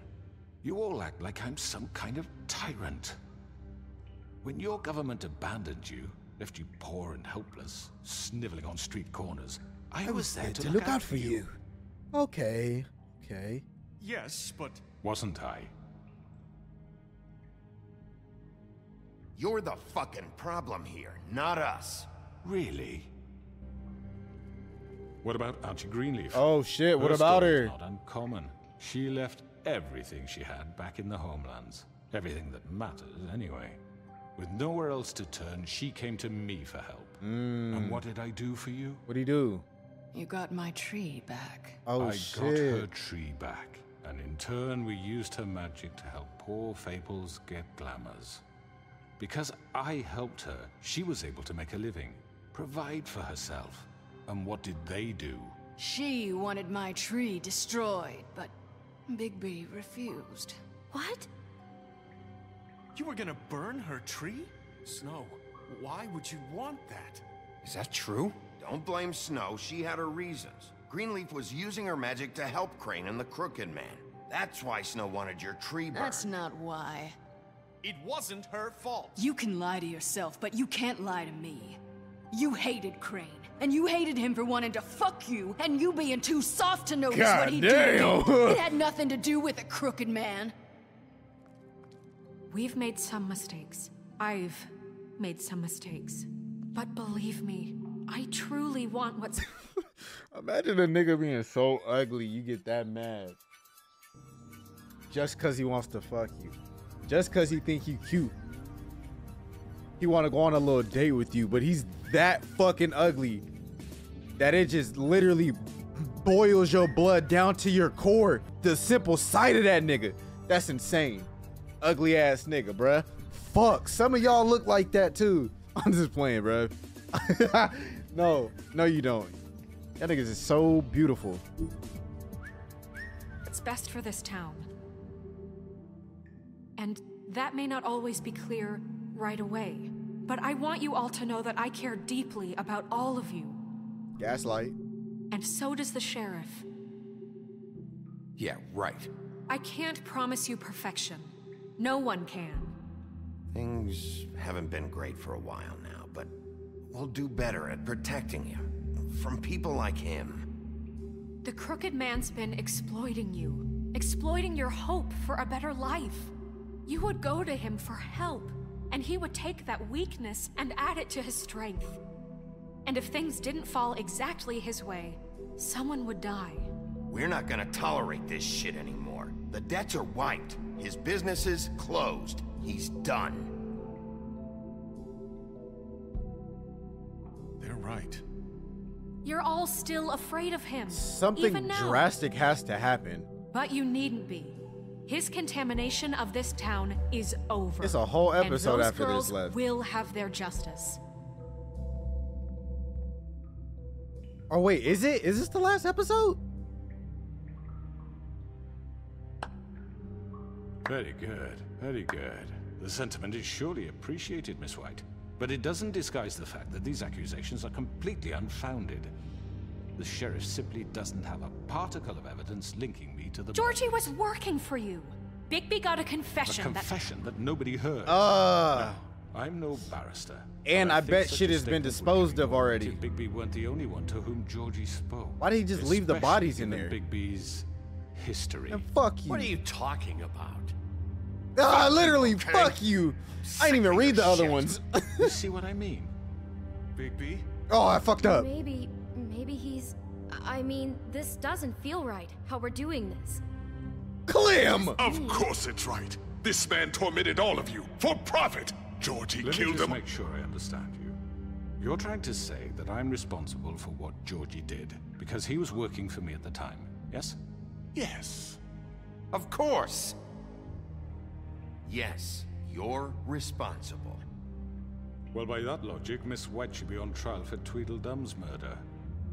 You all act like I'm some kind of tyrant. When your government abandoned you, left you poor and helpless, sniveling on street corners, I, I was, was there, there to, to look, look out for you. you. Okay, okay. Yes, but... Wasn't I? You're the fucking problem here, not us. Really? What about Archie Greenleaf? Oh shit, what about her? Not uncommon. She left everything she had back in the homelands. Everything that matters, anyway. With nowhere else to turn, she came to me for help. Mm. And what did I do for you? What did you do? You got my tree back. Oh, I shit. got her tree back. And in turn, we used her magic to help poor Fables get glamours. Because I helped her, she was able to make a living, provide for herself. And what did they do? She wanted my tree destroyed, but Bigby refused. What? You were gonna burn her tree? Snow, why would you want that? Is that true? Don't blame Snow, she had her reasons. Greenleaf was using her magic to help Crane and the Crooked Man. That's why Snow wanted your tree burned. That's not why. It wasn't her fault. You can lie to yourself, but you can't lie to me. You hated Crane. And you hated him for wanting to fuck you, and you being too soft to notice God what he damn. did. It had nothing to do with a Crooked Man. We've made some mistakes. I've made some mistakes. But believe me, I truly want what's... Imagine a nigga being so ugly, you get that mad. Just because he wants to fuck you. Just because he think you cute. He want to go on a little date with you, but he's that fucking ugly that it just literally boils your blood down to your core. The simple sight of that nigga. That's insane. Ugly ass nigga, bruh. Fuck, some of y'all look like that too. I'm just playing, bruh. No, no you don't. That niggas is so beautiful. It's best for this town. And that may not always be clear right away, but I want you all to know that I care deeply about all of you. Gaslight. And so does the sheriff. Yeah, right. I can't promise you perfection. No one can. Things haven't been great for a while now, but we'll do better at protecting you from people like him. The Crooked Man's been exploiting you, exploiting your hope for a better life. You would go to him for help, and he would take that weakness and add it to his strength. And if things didn't fall exactly his way, someone would die. We're not gonna tolerate this shit anymore. The debts are wiped. His business is closed. He's done. They're right. You're all still afraid of him. Something drastic has to happen. But you needn't be. His contamination of this town is over. It's a whole episode after this left. Will have their justice. Oh wait, is it? Is this the last episode? Very good, very good. The sentiment is surely appreciated, Miss White. But it doesn't disguise the fact that these accusations are completely unfounded. The sheriff simply doesn't have a particle of evidence linking me to the... Georgie was working for you. Bigby got a confession. A confession that, that nobody heard. Uh, no, I'm no barrister. And I, I bet shit has been disposed of already. Bigby weren't the only one to whom Georgie spoke. Why did he just leave the bodies in there? Bigby's history. And fuck you. What are you talking about? Ah, literally, okay. Fuck you. I didn't even read the shit. Other ones. You see what I mean? Bigby? Oh, I fucked up. Maybe... Maybe he's... I mean, this doesn't feel right, how we're doing this. Clem! Of course it's right. This man tormented all of you, for profit. Georgie Let killed him. Let me just make sure I understand you. You're trying to say that I'm responsible for what Georgie did, because he was working for me at the time, yes? Yes. Of course. Yes, you're responsible. Well, by that logic, Miss White should be on trial for Tweedledum's murder.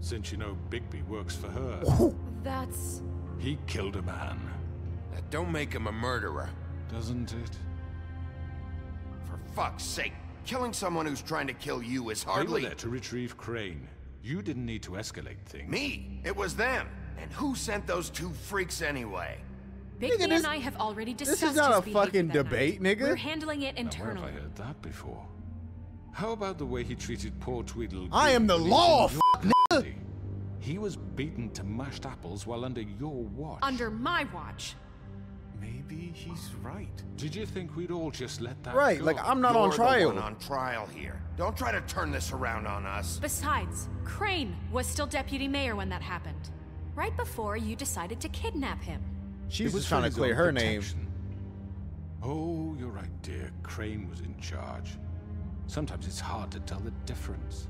Since you know Bigby works for her. That's... He killed a man. That don't make him a murderer. Doesn't it? For fuck's sake, killing someone who's trying to kill you is hardly... They were there to retrieve Crane. You didn't need to escalate things. Me? It was them. And who sent those two freaks anyway? Bigby nigga, this, and I have already discussed this is not a fucking debate, night. Nigga. We're handling it internally. Now, where have I heard that before? How about the way he treated poor Tweedle? I am the law, fuck, nigga. He was beaten to mashed apples while under your watch. Under my watch. Maybe he's right. Did you think we'd all just let that right, go? Like, I'm not You're on trial. You're the one on trial here. Don't try to turn this around on us. Besides, Crane was still deputy mayor when that happened. Right before you decided to kidnap him. She was trying to clear her protection. Name. Oh, you're right, dear. Crane was in charge. Sometimes it's hard to tell the difference.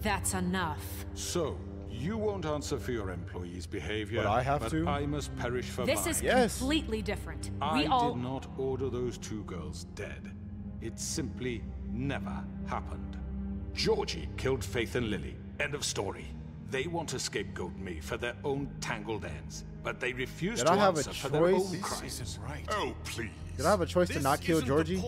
That's enough. So, you won't answer for your employees' behavior, but I have but to. I must perish for this mine. This is yes. completely different. I we all... did not order those two girls dead. It simply never happened. Georgie killed Faith and Lily. End of story. They want to scapegoat me for their own tangled ends, but they refuse did to I have answer a choice? For their own crimes. Right. Oh, please. Did I have a choice this to not kill Georgie?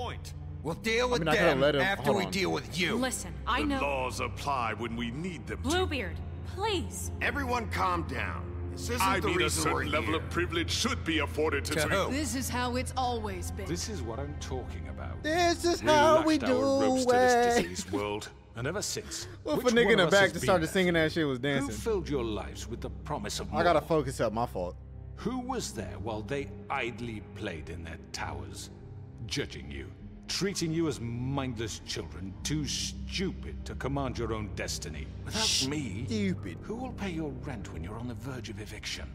We'll deal with I mean, them him, after we on. Deal with you. Listen, I know... The laws apply when we need them to. Bluebeard, please. Everyone calm down. This isn't I the mean reason a certain level here. Of privilege should be afforded to... to this is how it's always been. This is what I'm talking about. This is we how we do it. This disease world, and ever since... Well, if a nigga in the back that started singing that shit was dancing. Who filled your lives with the promise of more? I gotta focus up, my fault. Who was there while they idly played in their towers, judging you? Treating you as mindless children, too stupid to command your own destiny. Without me, stupid. Who will pay your rent when you're on the verge of eviction?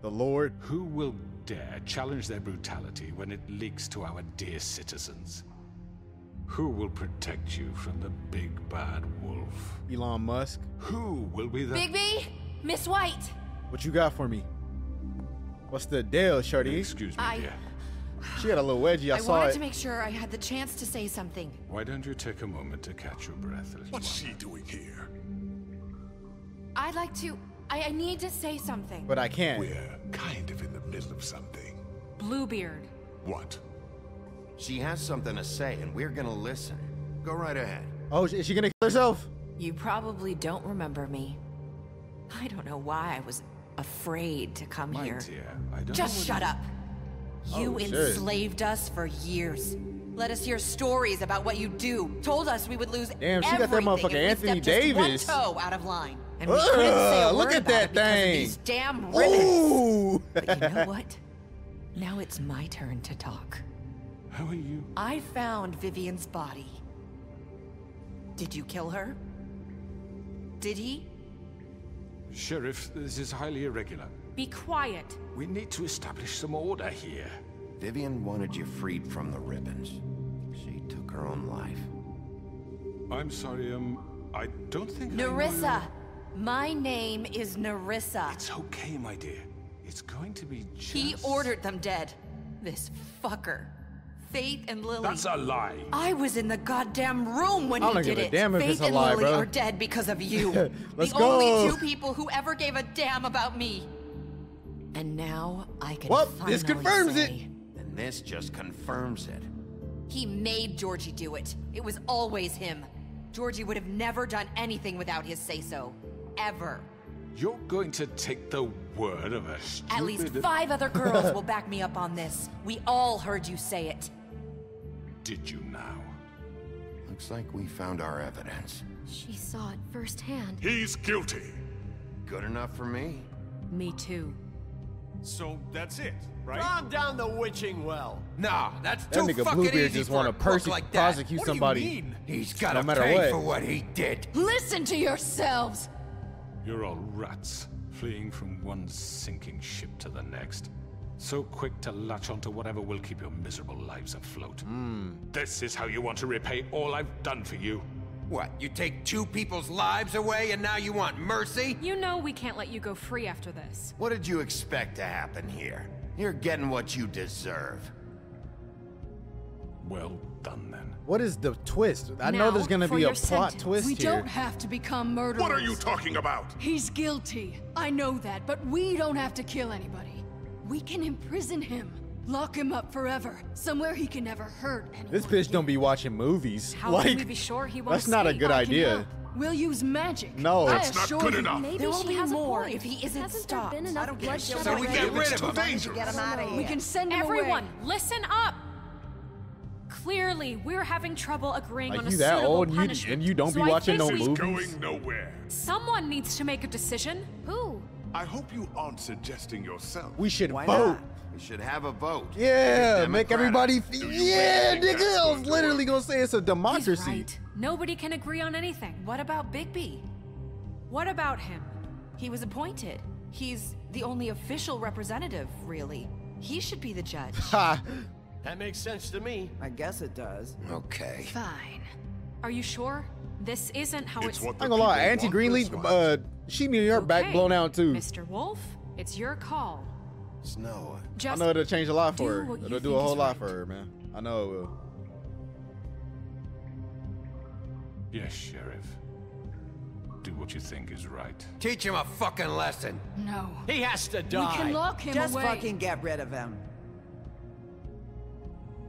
The Lord. Who will dare challenge their brutality when it leaks to our dear citizens? Who will protect you from the big bad wolf? Elon Musk. Who will be the... Bigby? Miss White! What you got for me? What's the deal, Shorty? Excuse me, I... dear. She had a little wedgie, I, I saw it. I wanted to make sure I had the chance to say something. Why don't you take a moment to catch your breath? What's she doing here? I'd like to... I, I need to say something. But I can't. We're kind of in the middle of something. Bluebeard. What? She has something to say, and we're gonna listen. Go right ahead. Oh, is she gonna kill herself? You probably don't remember me. I don't know why I was afraid to come My here. Dear, I don't Just shut up. You oh, enslaved shit. us for years. Let us hear stories about what you do. Told us we would lose Damn, she got that motherfucking Anthony Davis. One toe out of line. And we Ugh, couldn't say a look at that thing. These damn ribbons. But you know what? Now it's my turn to talk. How are you? I found Vivian's body. Did you kill her? Did he? Sheriff, this is highly irregular. Be quiet. We need to establish some order here. Vivian wanted you freed from the ribbons. She took her own life. I'm sorry, um, I don't think Narissa! I My name is Narissa. It's okay, my dear. It's going to be just... He ordered them dead. This fucker. Faith and Lily. That's a lie. I was in the goddamn room when he did it. Damn if Faith it's a and lie, Lily bro. are dead because of you. Let's the go. only two people who ever gave a damn about me. And now I can well, finally this confirms say, it. And this just confirms it. He made Georgie do it. It was always him. Georgie would have never done anything without his say-so. Ever. You're going to take the word of a stupid... At least five other girls will back me up on this. We all heard you say it. Did you now? Looks like we found our evidence. She saw it firsthand. He's guilty. Good enough for me. Me too. So that's it, right? Calm down the witching well. Nah, that's that too nigga fucking Bluebeard easy just want to perse like prosecute what somebody. Do you mean? He's got to no pay what. for what he did. Listen to yourselves. You're all rats, fleeing from one sinking ship to the next. So quick to latch onto whatever will keep your miserable lives afloat. Mm. This is how you want to repay all I've done for you. What, you take two people's lives away and now you want mercy? You know we can't let you go free after this. What did you expect to happen here? You're getting what you deserve. Well done then. What is the twist? I now, know there's gonna be a plot sentence. twist we here. We don't have to become murderers. What are you talking about? He's guilty. I know that, but we don't have to kill anybody. We can imprison him, lock him up forever, somewhere he can never hurt anyone. This bitch don't be watching movies. How like, can we be sure he won't that's not a good idea. We'll use magic. No, that's not good enough. There will be more if he isn't stopped. I don't care. So we get rid of him. We can send him away. Everyone, listen up. Clearly, we're having trouble agreeing on a suitable punishment. And you don't be watching no movies. Going nowhere. Someone needs to make a decision. Who? I hope you aren't suggesting yourself. We should Why vote. Not? We should have a vote. Yeah, make everybody. Yeah, nigga, I was literally gonna say it's a democracy. Right. Nobody can agree on anything. What about Bigby? What about him? He was appointed. He's the only official representative, really. He should be the judge. Ha! That makes sense to me. I guess it does. Okay. Fine. Are you sure? This isn't how it's. it's I'm gonna lie, Auntie Greenleaf. Uh, she needed her okay. back blown out too. Mister Wolf, it's your call. Snow. Just I know it'll change a lot for her. It'll do a whole right. lot for her, man. I know it will. Yes, Sheriff. Do what you think is right. Teach him a fucking lesson. No. He has to die. We can lock him Just away. Just fucking get rid of him.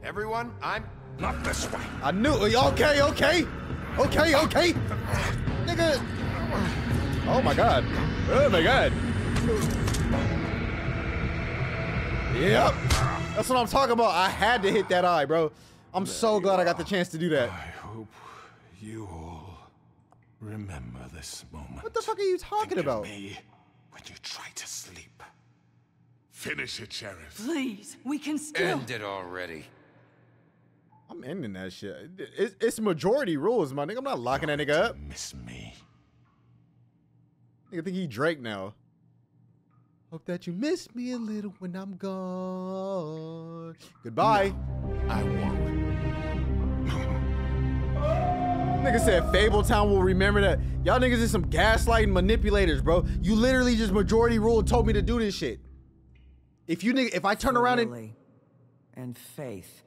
Everyone, I'm not this way. I knew. Okay, okay. Okay, okay. Nigga. Oh my god. Oh my god. Yep. That's what I'm talking about. I had to hit that eye, bro. I'm so glad I got the chance to do that. I hope you all remember this moment. What the fuck are you talking about? Me when you try to sleep. Finish it, Sheriff. Please, we can still end it already. I'm ending that shit. It's, it's majority rules, my nigga. I'm not locking Don't that nigga up. Miss me. I think he Drake now. Hope that you miss me a little when I'm gone. Goodbye. No, I won't. Nigga said Fabletown will remember that. Y'all niggas is some gaslighting manipulators, bro. You literally just majority rule told me to do this shit. If you nigga, if I turn around and and Faith.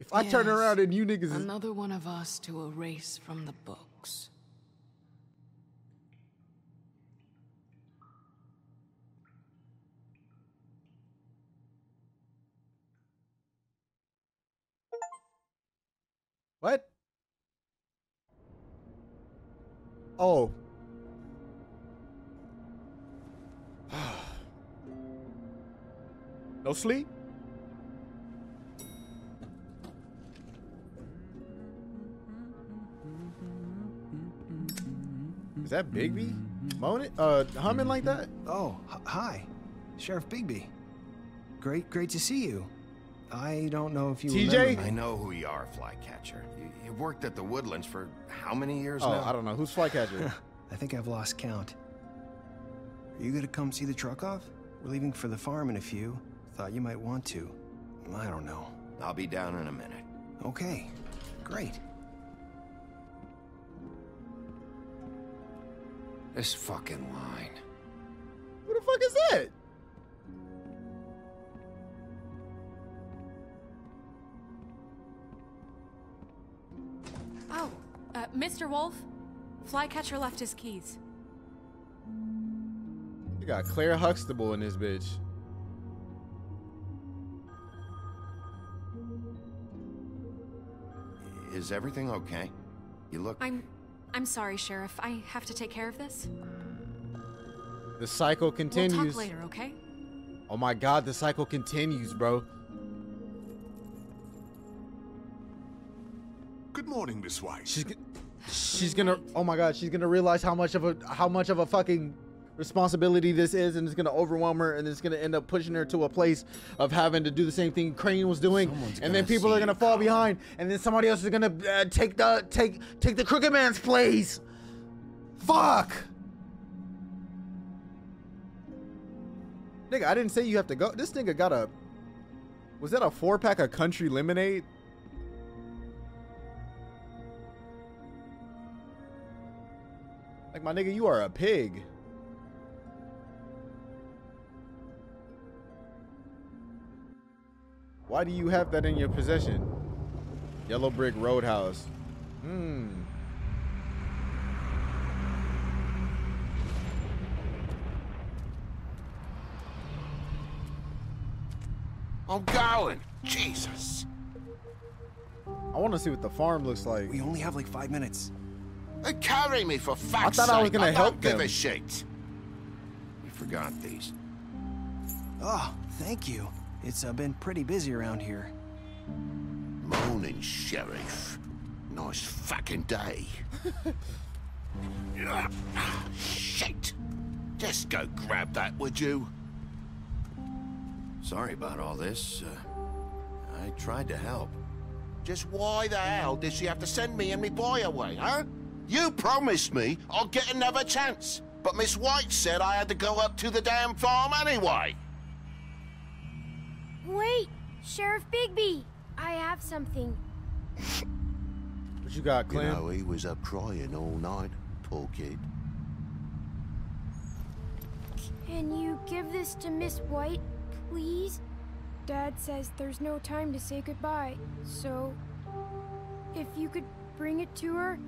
If I yes, turn around and you niggas... Another one of us to erase from the books. What? Oh. No sleep? Is that Bigby? Moaning? Uh, humming like that? Oh, hi. Sheriff Bigby. Great, great to see you. I don't know if you T J? Remember. I know who you are, Flycatcher. You, you worked at the Woodlands for how many years oh, now? I don't know. Who's Flycatcher? I think I've lost count. Are you going to come see the truck off? We're leaving for the farm in a few. Thought you might want to. I don't know. I'll be down in a minute. Okay. Great. This fucking line. What the fuck is that? Oh, uh, Mister Wolf, Flycatcher left his keys. You got Claire Huxtable in this bitch. Is everything okay? You look... I'm... I'm sorry, Sheriff. I have to take care of this. The cycle continues. We'll talk later, okay? Oh my God, the cycle continues, bro. Good morning, Miss White. She's, she's gonna. Oh my God, she's gonna realize how much of a how much of a fucking responsibility this is, and it's gonna overwhelm her, and it's gonna end up pushing her to a place of having to do the same thing Crane was doing. Someone's and then people are gonna fall Colin. behind, and then somebody else is gonna uh, take the take take the Crooked Man's place. Fuck, nigga, I didn't say you have to go. This nigga got a. Was that a four pack of country lemonade? Like, my nigga, you are a pig. Why do you have that in your possession? Yellow brick roadhouse. Hmm. Oh, Colin! Jesus! I want to see what the farm looks like. We only have like five minutes. They carry me for fuck's sake. I thought I was gonna help them. Give a shit. You forgot these. Oh, thank you. It's uh, been pretty busy around here. Morning, Sheriff. Nice fucking day. Shit! Just go grab that, would you? Sorry about all this. Uh, I tried to help. Just why the hell did she have to send me and me boy away, huh? You promised me I'll get another chance, but Miss White said I had to go up to the damn farm anyway. Wait, Sheriff Bigby, I have something. What you got, Clem? You know, he was up crying all night, poor kid. Can you give this to Miss White, please? Dad says there's no time to say goodbye, so if you could bring it to her,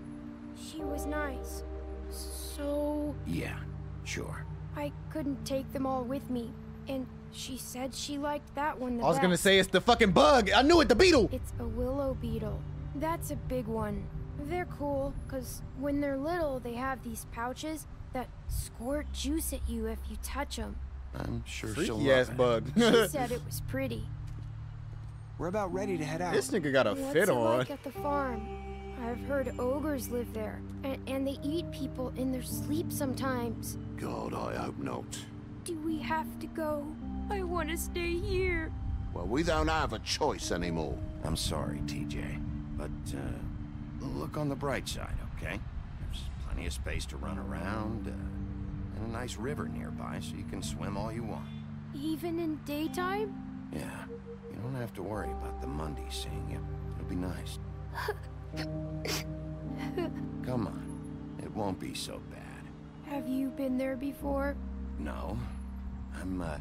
she was nice. So... Yeah, sure. I couldn't take them all with me, and... She said she liked that one the best. I was gonna say it's the fucking bug. I knew it, the beetle. It's a willow beetle. That's a big one. They're cool, because when they're little, they have these pouches that squirt juice at you if you touch them. I'm sure she'll love it. Yes, bug. She said it was pretty. We're about ready to head out. This nigga got a fit on. What's it like at the farm? I've heard ogres live there, and, and they eat people in their sleep sometimes. God, I hope not. Do we have to go? I want to stay here. Well, we don't have a choice anymore. I'm sorry, T J, but uh, look on the bright side, okay? There's plenty of space to run around, uh, and a nice river nearby, so you can swim all you want. Even in daytime? Yeah, you don't have to worry about the Monday seeing you. It'll be nice. Come on, it won't be so bad. Have you been there before? No, I'm, uh...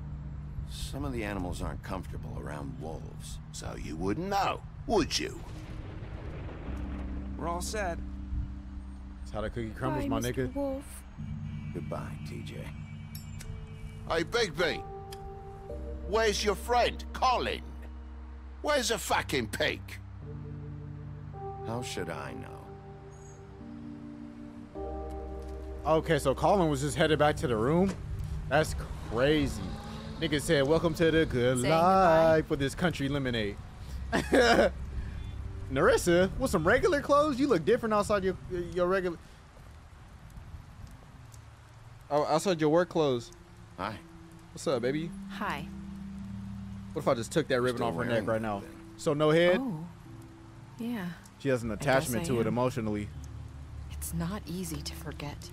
Some of the animals aren't comfortable around wolves, so you wouldn't know, would you? We're all set. That's how the cookie crumbles, my nigga. Wolf. Goodbye, T J. Hey, Bigby. Where's your friend, Colin? Where's a fucking pig? How should I know? Okay, so Colin was just headed back to the room? That's crazy. Nigga said, welcome to the good Saying life with this country lemonade. Narissa, with some regular clothes, you look different outside your your regular... Oh, outside your work clothes. Hi. What's up, baby? Hi. What if I just took that ribbon Still off her neck right now? Thing. So no head? Oh. Yeah. She has an attachment to am. it emotionally. It's not easy to forget.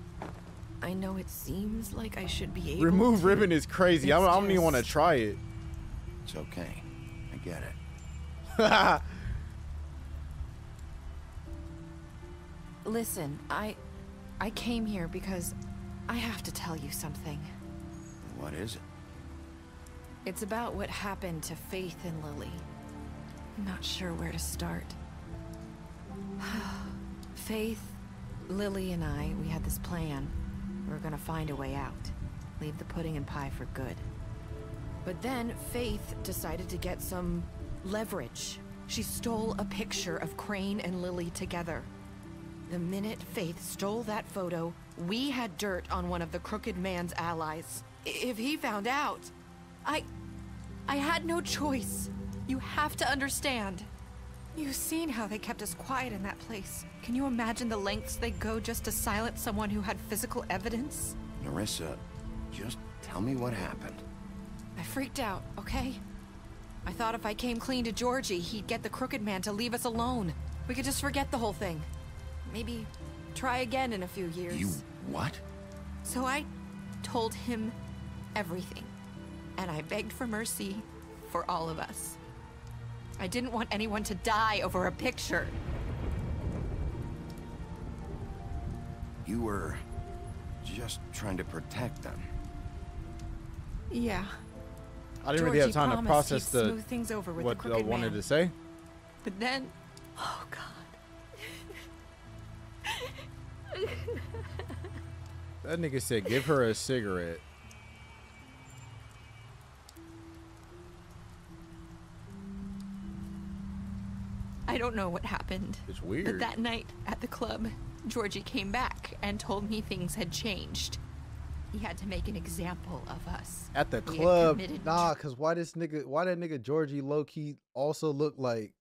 I know it seems like I should be able Remove to. ribbon is crazy. I don't, I don't even want to try it. It's okay. I get it. Listen, I I came here because I have to tell you something. What is it? It's about what happened to Faith and Lily. I'm not sure where to start. Faith, Lily, and I, we had this plan. We were gonna find a way out. Leave the pudding and pie for good. But then Faith decided to get some leverage. She stole a picture of Crane and Lily together. The minute Faith stole that photo, we had dirt on one of the Crooked Man's allies. If he found out, I... I had no choice. You have to understand. You've seen how they kept us quiet in that place. Can you imagine the lengths they go just to silence someone who had physical evidence? Narissa, just tell me what happened. I freaked out, okay? I thought if I came clean to Georgie, he'd get the Crooked Man to leave us alone. We could just forget the whole thing. Maybe try again in a few years. You what? So I told him everything, and I begged for mercy for all of us. I didn't want anyone to die over a picture. You were just trying to protect them. Yeah. I didn't Georgie really have time to process the things over with what I wanted to say. But then, oh God. That nigga said, give her a cigarette. I don't know what happened. It's weird. But that night at the club, Georgie came back and told me things had changed. He had to make an example of us. At the club? Nah, because why this nigga, why that nigga Georgie low-key also look like?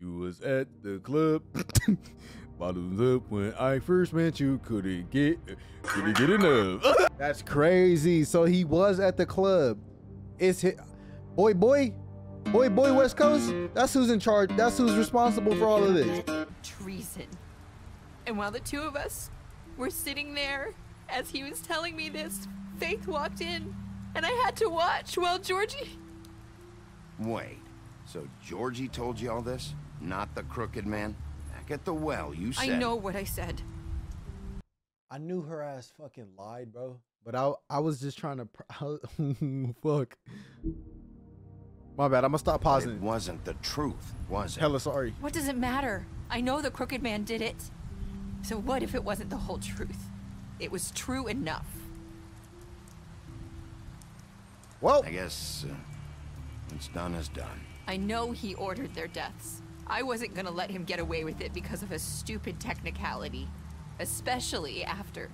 You was at the club. Bottoms up when I first met you, couldn't get, couldn't get enough. That's crazy. So he was at the club. It's hit, boy, boy, boy, boy, West Coast. That's who's in charge. That's who's responsible for all of this. Treason. And while the two of us were sitting there, as he was telling me this, Faith walked in, and I had to watch while Georgie. Wait. So Georgie told you all this? Not the Crooked Man? Get the well, you said. I know what I said. I knew her ass fucking lied, bro. But I I was just trying to... Fuck. My bad, I'm gonna stop pausing. It wasn't the truth, was it? Hella sorry. What does it matter? I know the Crooked Man did it. So what if it wasn't the whole truth? It was true enough. Well, I guess uh, what's done is done. I know he ordered their deaths. I wasn't gonna let him get away with it because of a stupid technicality, especially after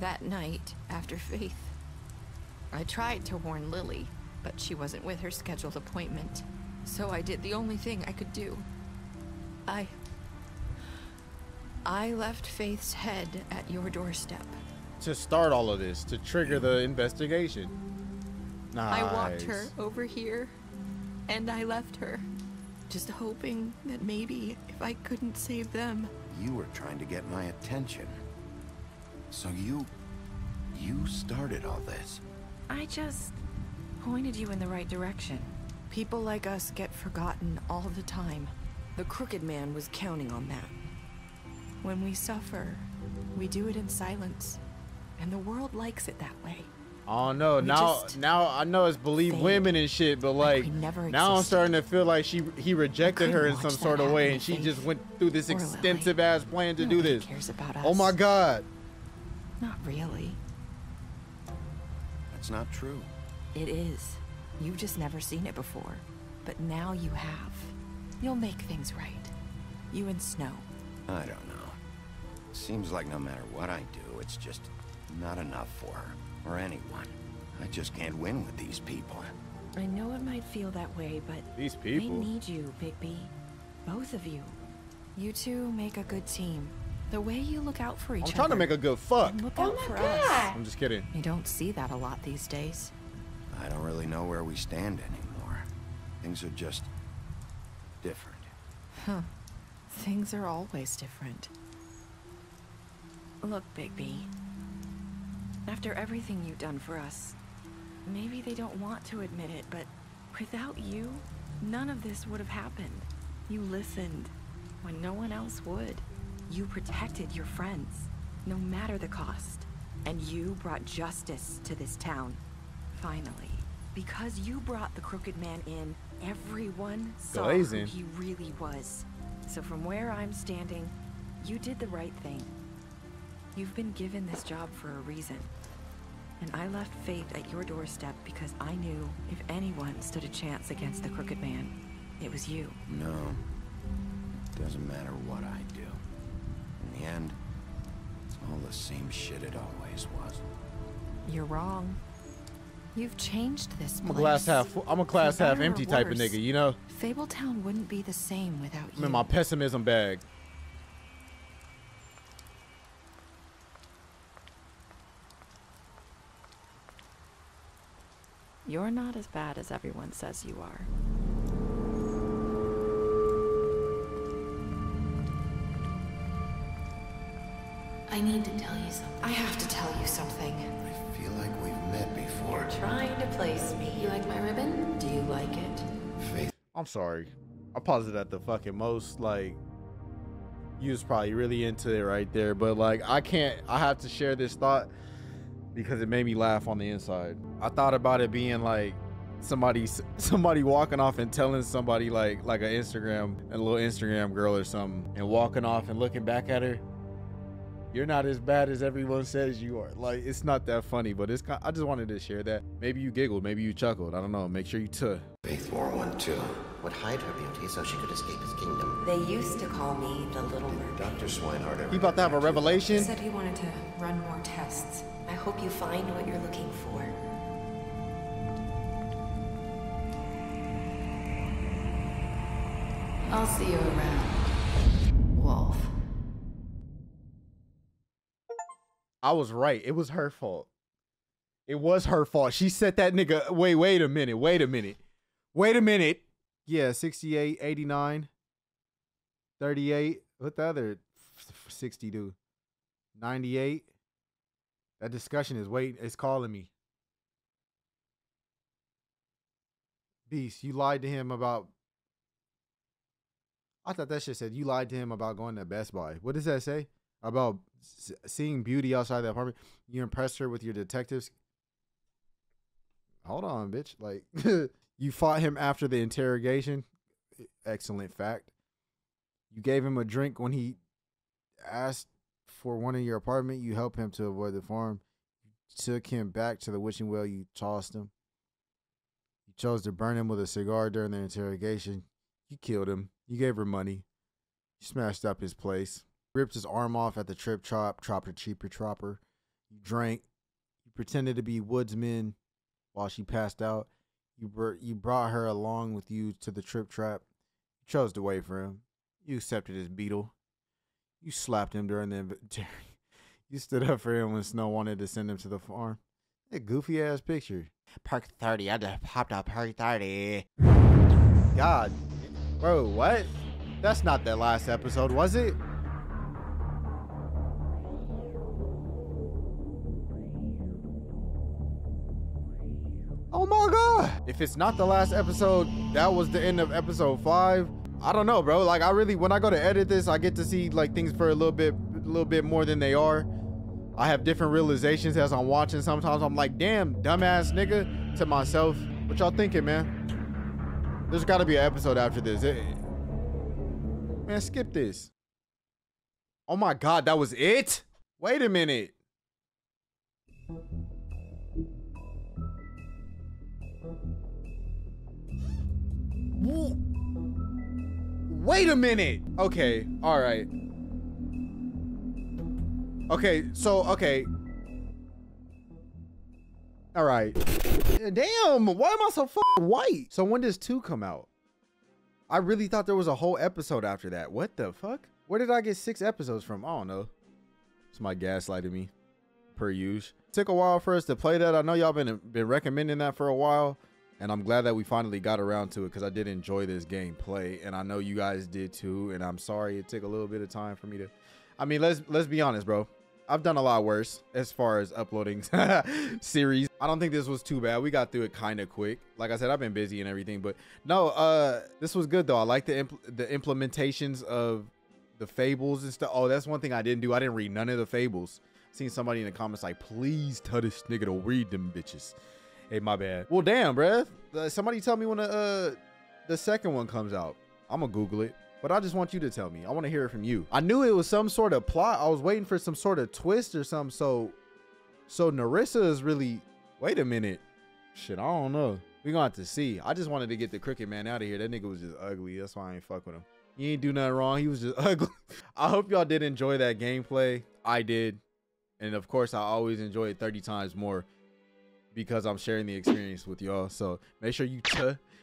that night after Faith. I tried to warn Lily, but she wasn't with her scheduled appointment, so I did the only thing I could do. I... I left Faith's head at your doorstep. To start all of this, to trigger the investigation. Nice. I walked her over here, and I left her. Just hoping that maybe if I couldn't save them. You were trying to get my attention. So you... you started all this. I just pointed you in the right direction. People like us get forgotten all the time. The Crooked Man was counting on that. When we suffer, we do it in silence. And the world likes it that way. Oh no, we now now I know it's believe women and shit, but like, like now I'm starting to feel like she he rejected her in some sort of way and she just went through this extensive Lily. ass plan to Nobody do this. Cares about us. Oh my God. Not really. That's not true. It is. You've just never seen it before. But now you have. You'll make things right. You and Snow. I don't know. Seems like no matter what I do, it's just not enough for her, or anyone. I just can't win with these people. I know it might feel that way, but these people, they need you, Bigby. Both of you. You two make a good team. The way you look out for each other. I'm trying to make a good fuck. Look out for us. I'm just kidding. You don't see that a lot these days. I don't really know where we stand anymore. Things are just different. Huh. Things are always different. Look, Bigby. After everything you've done for us, maybe they don't want to admit it, but without you, none of this would have happened. You listened when no one else would. You protected your friends, no matter the cost. And you brought justice to this town. Finally. Because you brought the Crooked Man in, everyone saw who he really was. So from where I'm standing, you did the right thing. You've been given this job for a reason. And I left Faith at your doorstep because I knew if anyone stood a chance against the Crooked Man, it was you. No. It doesn't matter what I do. In the end, it's all the same shit it always was. You're wrong. You've changed this place. I'm a glass half, I'm a class half empty type of nigga, you know? Fabletown wouldn't be the same without you. I'm in my pessimism bag. You're not as bad as everyone says you are. I need to tell you something. I have to tell you something. I feel like we've met before. You're trying to place me. You like my ribbon? Do you like it? Faith. I'm sorry. I paused it at the fucking most. Like, you was probably really into it right there. But like, I can't. I have to share this thought because it made me laugh on the inside. I thought about it being like somebody, somebody walking off and telling somebody like, like an Instagram, a little Instagram girl or something, and walking off and looking back at her. You're not as bad as everyone says you are. Like, it's not that funny, but it's. I just wanted to share that. Maybe you giggled, maybe you chuckled. I don't know. Make sure you tuh. Faith wore one too. Would hide her beauty so she could escape his kingdom. They used to call me the Little Mermaid. Doctor Swinehart ever. He about to have a revelation. He said he wanted to run more tests. I hope you find what you're looking for. I'll see you around, Wolf. I was right. It was her fault. It was her fault. She set that nigga. Wait, wait a minute. Wait a minute. Wait a minute. Yeah, sixty-eight, eighty-nine, thirty-eight. What the other sixty do? ninety-eight. That discussion is waiting. It's calling me. Beast, you lied to him about. I thought that shit said you lied to him about going to Best Buy. What does that say? About seeing beauty outside the apartment. You impressed her with your detectives. Hold on, bitch. Like, you fought him after the interrogation. Excellent fact. You gave him a drink when he asked for one in your apartment. You helped him to avoid the farm. You took him back to the witching well. You tossed him. You chose to burn him with a cigar during the interrogation. You killed him. You gave her money. You smashed up his place. Ripped his arm off at the trip chop. Chopper, cheaper, chopper. You drank. You pretended to be woodsman while she passed out. You br you brought her along with you to the trip trap. You chose to wait for him. You accepted his beetle. You slapped him during the inventory. You stood up for him when Snow wanted to send him to the farm. That goofy ass picture. Perk thirty. I just popped out perk thirty. God. Bro, what? That's not that last episode, was it? Oh my God. If it's not the last episode, that was the end of episode five. I don't know, bro. Like, I really, when I go to edit this, I get to see like things for a little bit, a little bit more than they are. I have different realizations as I'm watching. Sometimes I'm like, damn, dumbass nigga to myself. What y'all thinking, man? There's gotta be an episode after this. It, man, skip this. Oh my God, that was it? Wait a minute. Whoa. Wait a minute. Okay, all right. Okay, so, okay. All right. Damn, why am I so fucking white? So when does two come out? I really thought there was a whole episode after that. What the fuck? Where did I get six episodes from? I don't know. Somebody gaslighted me, per usual. Took a while for us to play that. I know y'all been, been recommending that for a while, and I'm glad that we finally got around to it because I did enjoy this gameplay, and I know you guys did too, and I'm sorry it took a little bit of time for me to... I mean, let's let's be honest, bro. I've done a lot worse as far as uploading series. I don't think this was too bad. We got through it kind of quick. Like I said, I've been busy and everything, but no, uh, this was good though. I like the impl the implementations of the fables and stuff. Oh, that's one thing I didn't do. I didn't read none of the fables. Seen somebody in the comments like, please tell this nigga to read them bitches. Hey, my bad. Well, damn, bruh. Uh, somebody tell me when the, uh, the second one comes out. I'm gonna Google it. But I just want you to tell me. I want to hear it from you. I knew it was some sort of plot. I was waiting for some sort of twist or something. So, so Narissa is really, wait a minute. Shit, I don't know. We're going to have to see. I just wanted to get the Crooked Man out of here. That nigga was just ugly. That's why I ain't fuck with him. He ain't do nothing wrong. He was just ugly. I hope y'all did enjoy that gameplay. I did. And of course, I always enjoy it thirty times more because I'm sharing the experience with y'all. So make sure you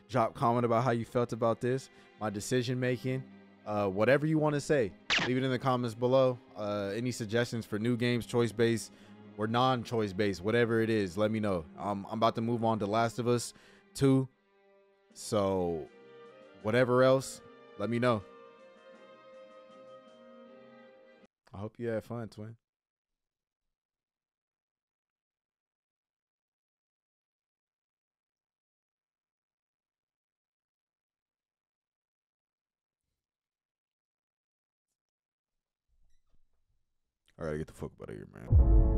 drop comment about how you felt about this. My decision making, uh, whatever you want to say, leave it in the comments below. Uh, any suggestions for new games, choice based or non-choice based, whatever it is, let me know. Um, I'm about to move on to Last of Us two, so whatever else, let me know. I hope you had fun, twin. All right, get the fuck out of here, man.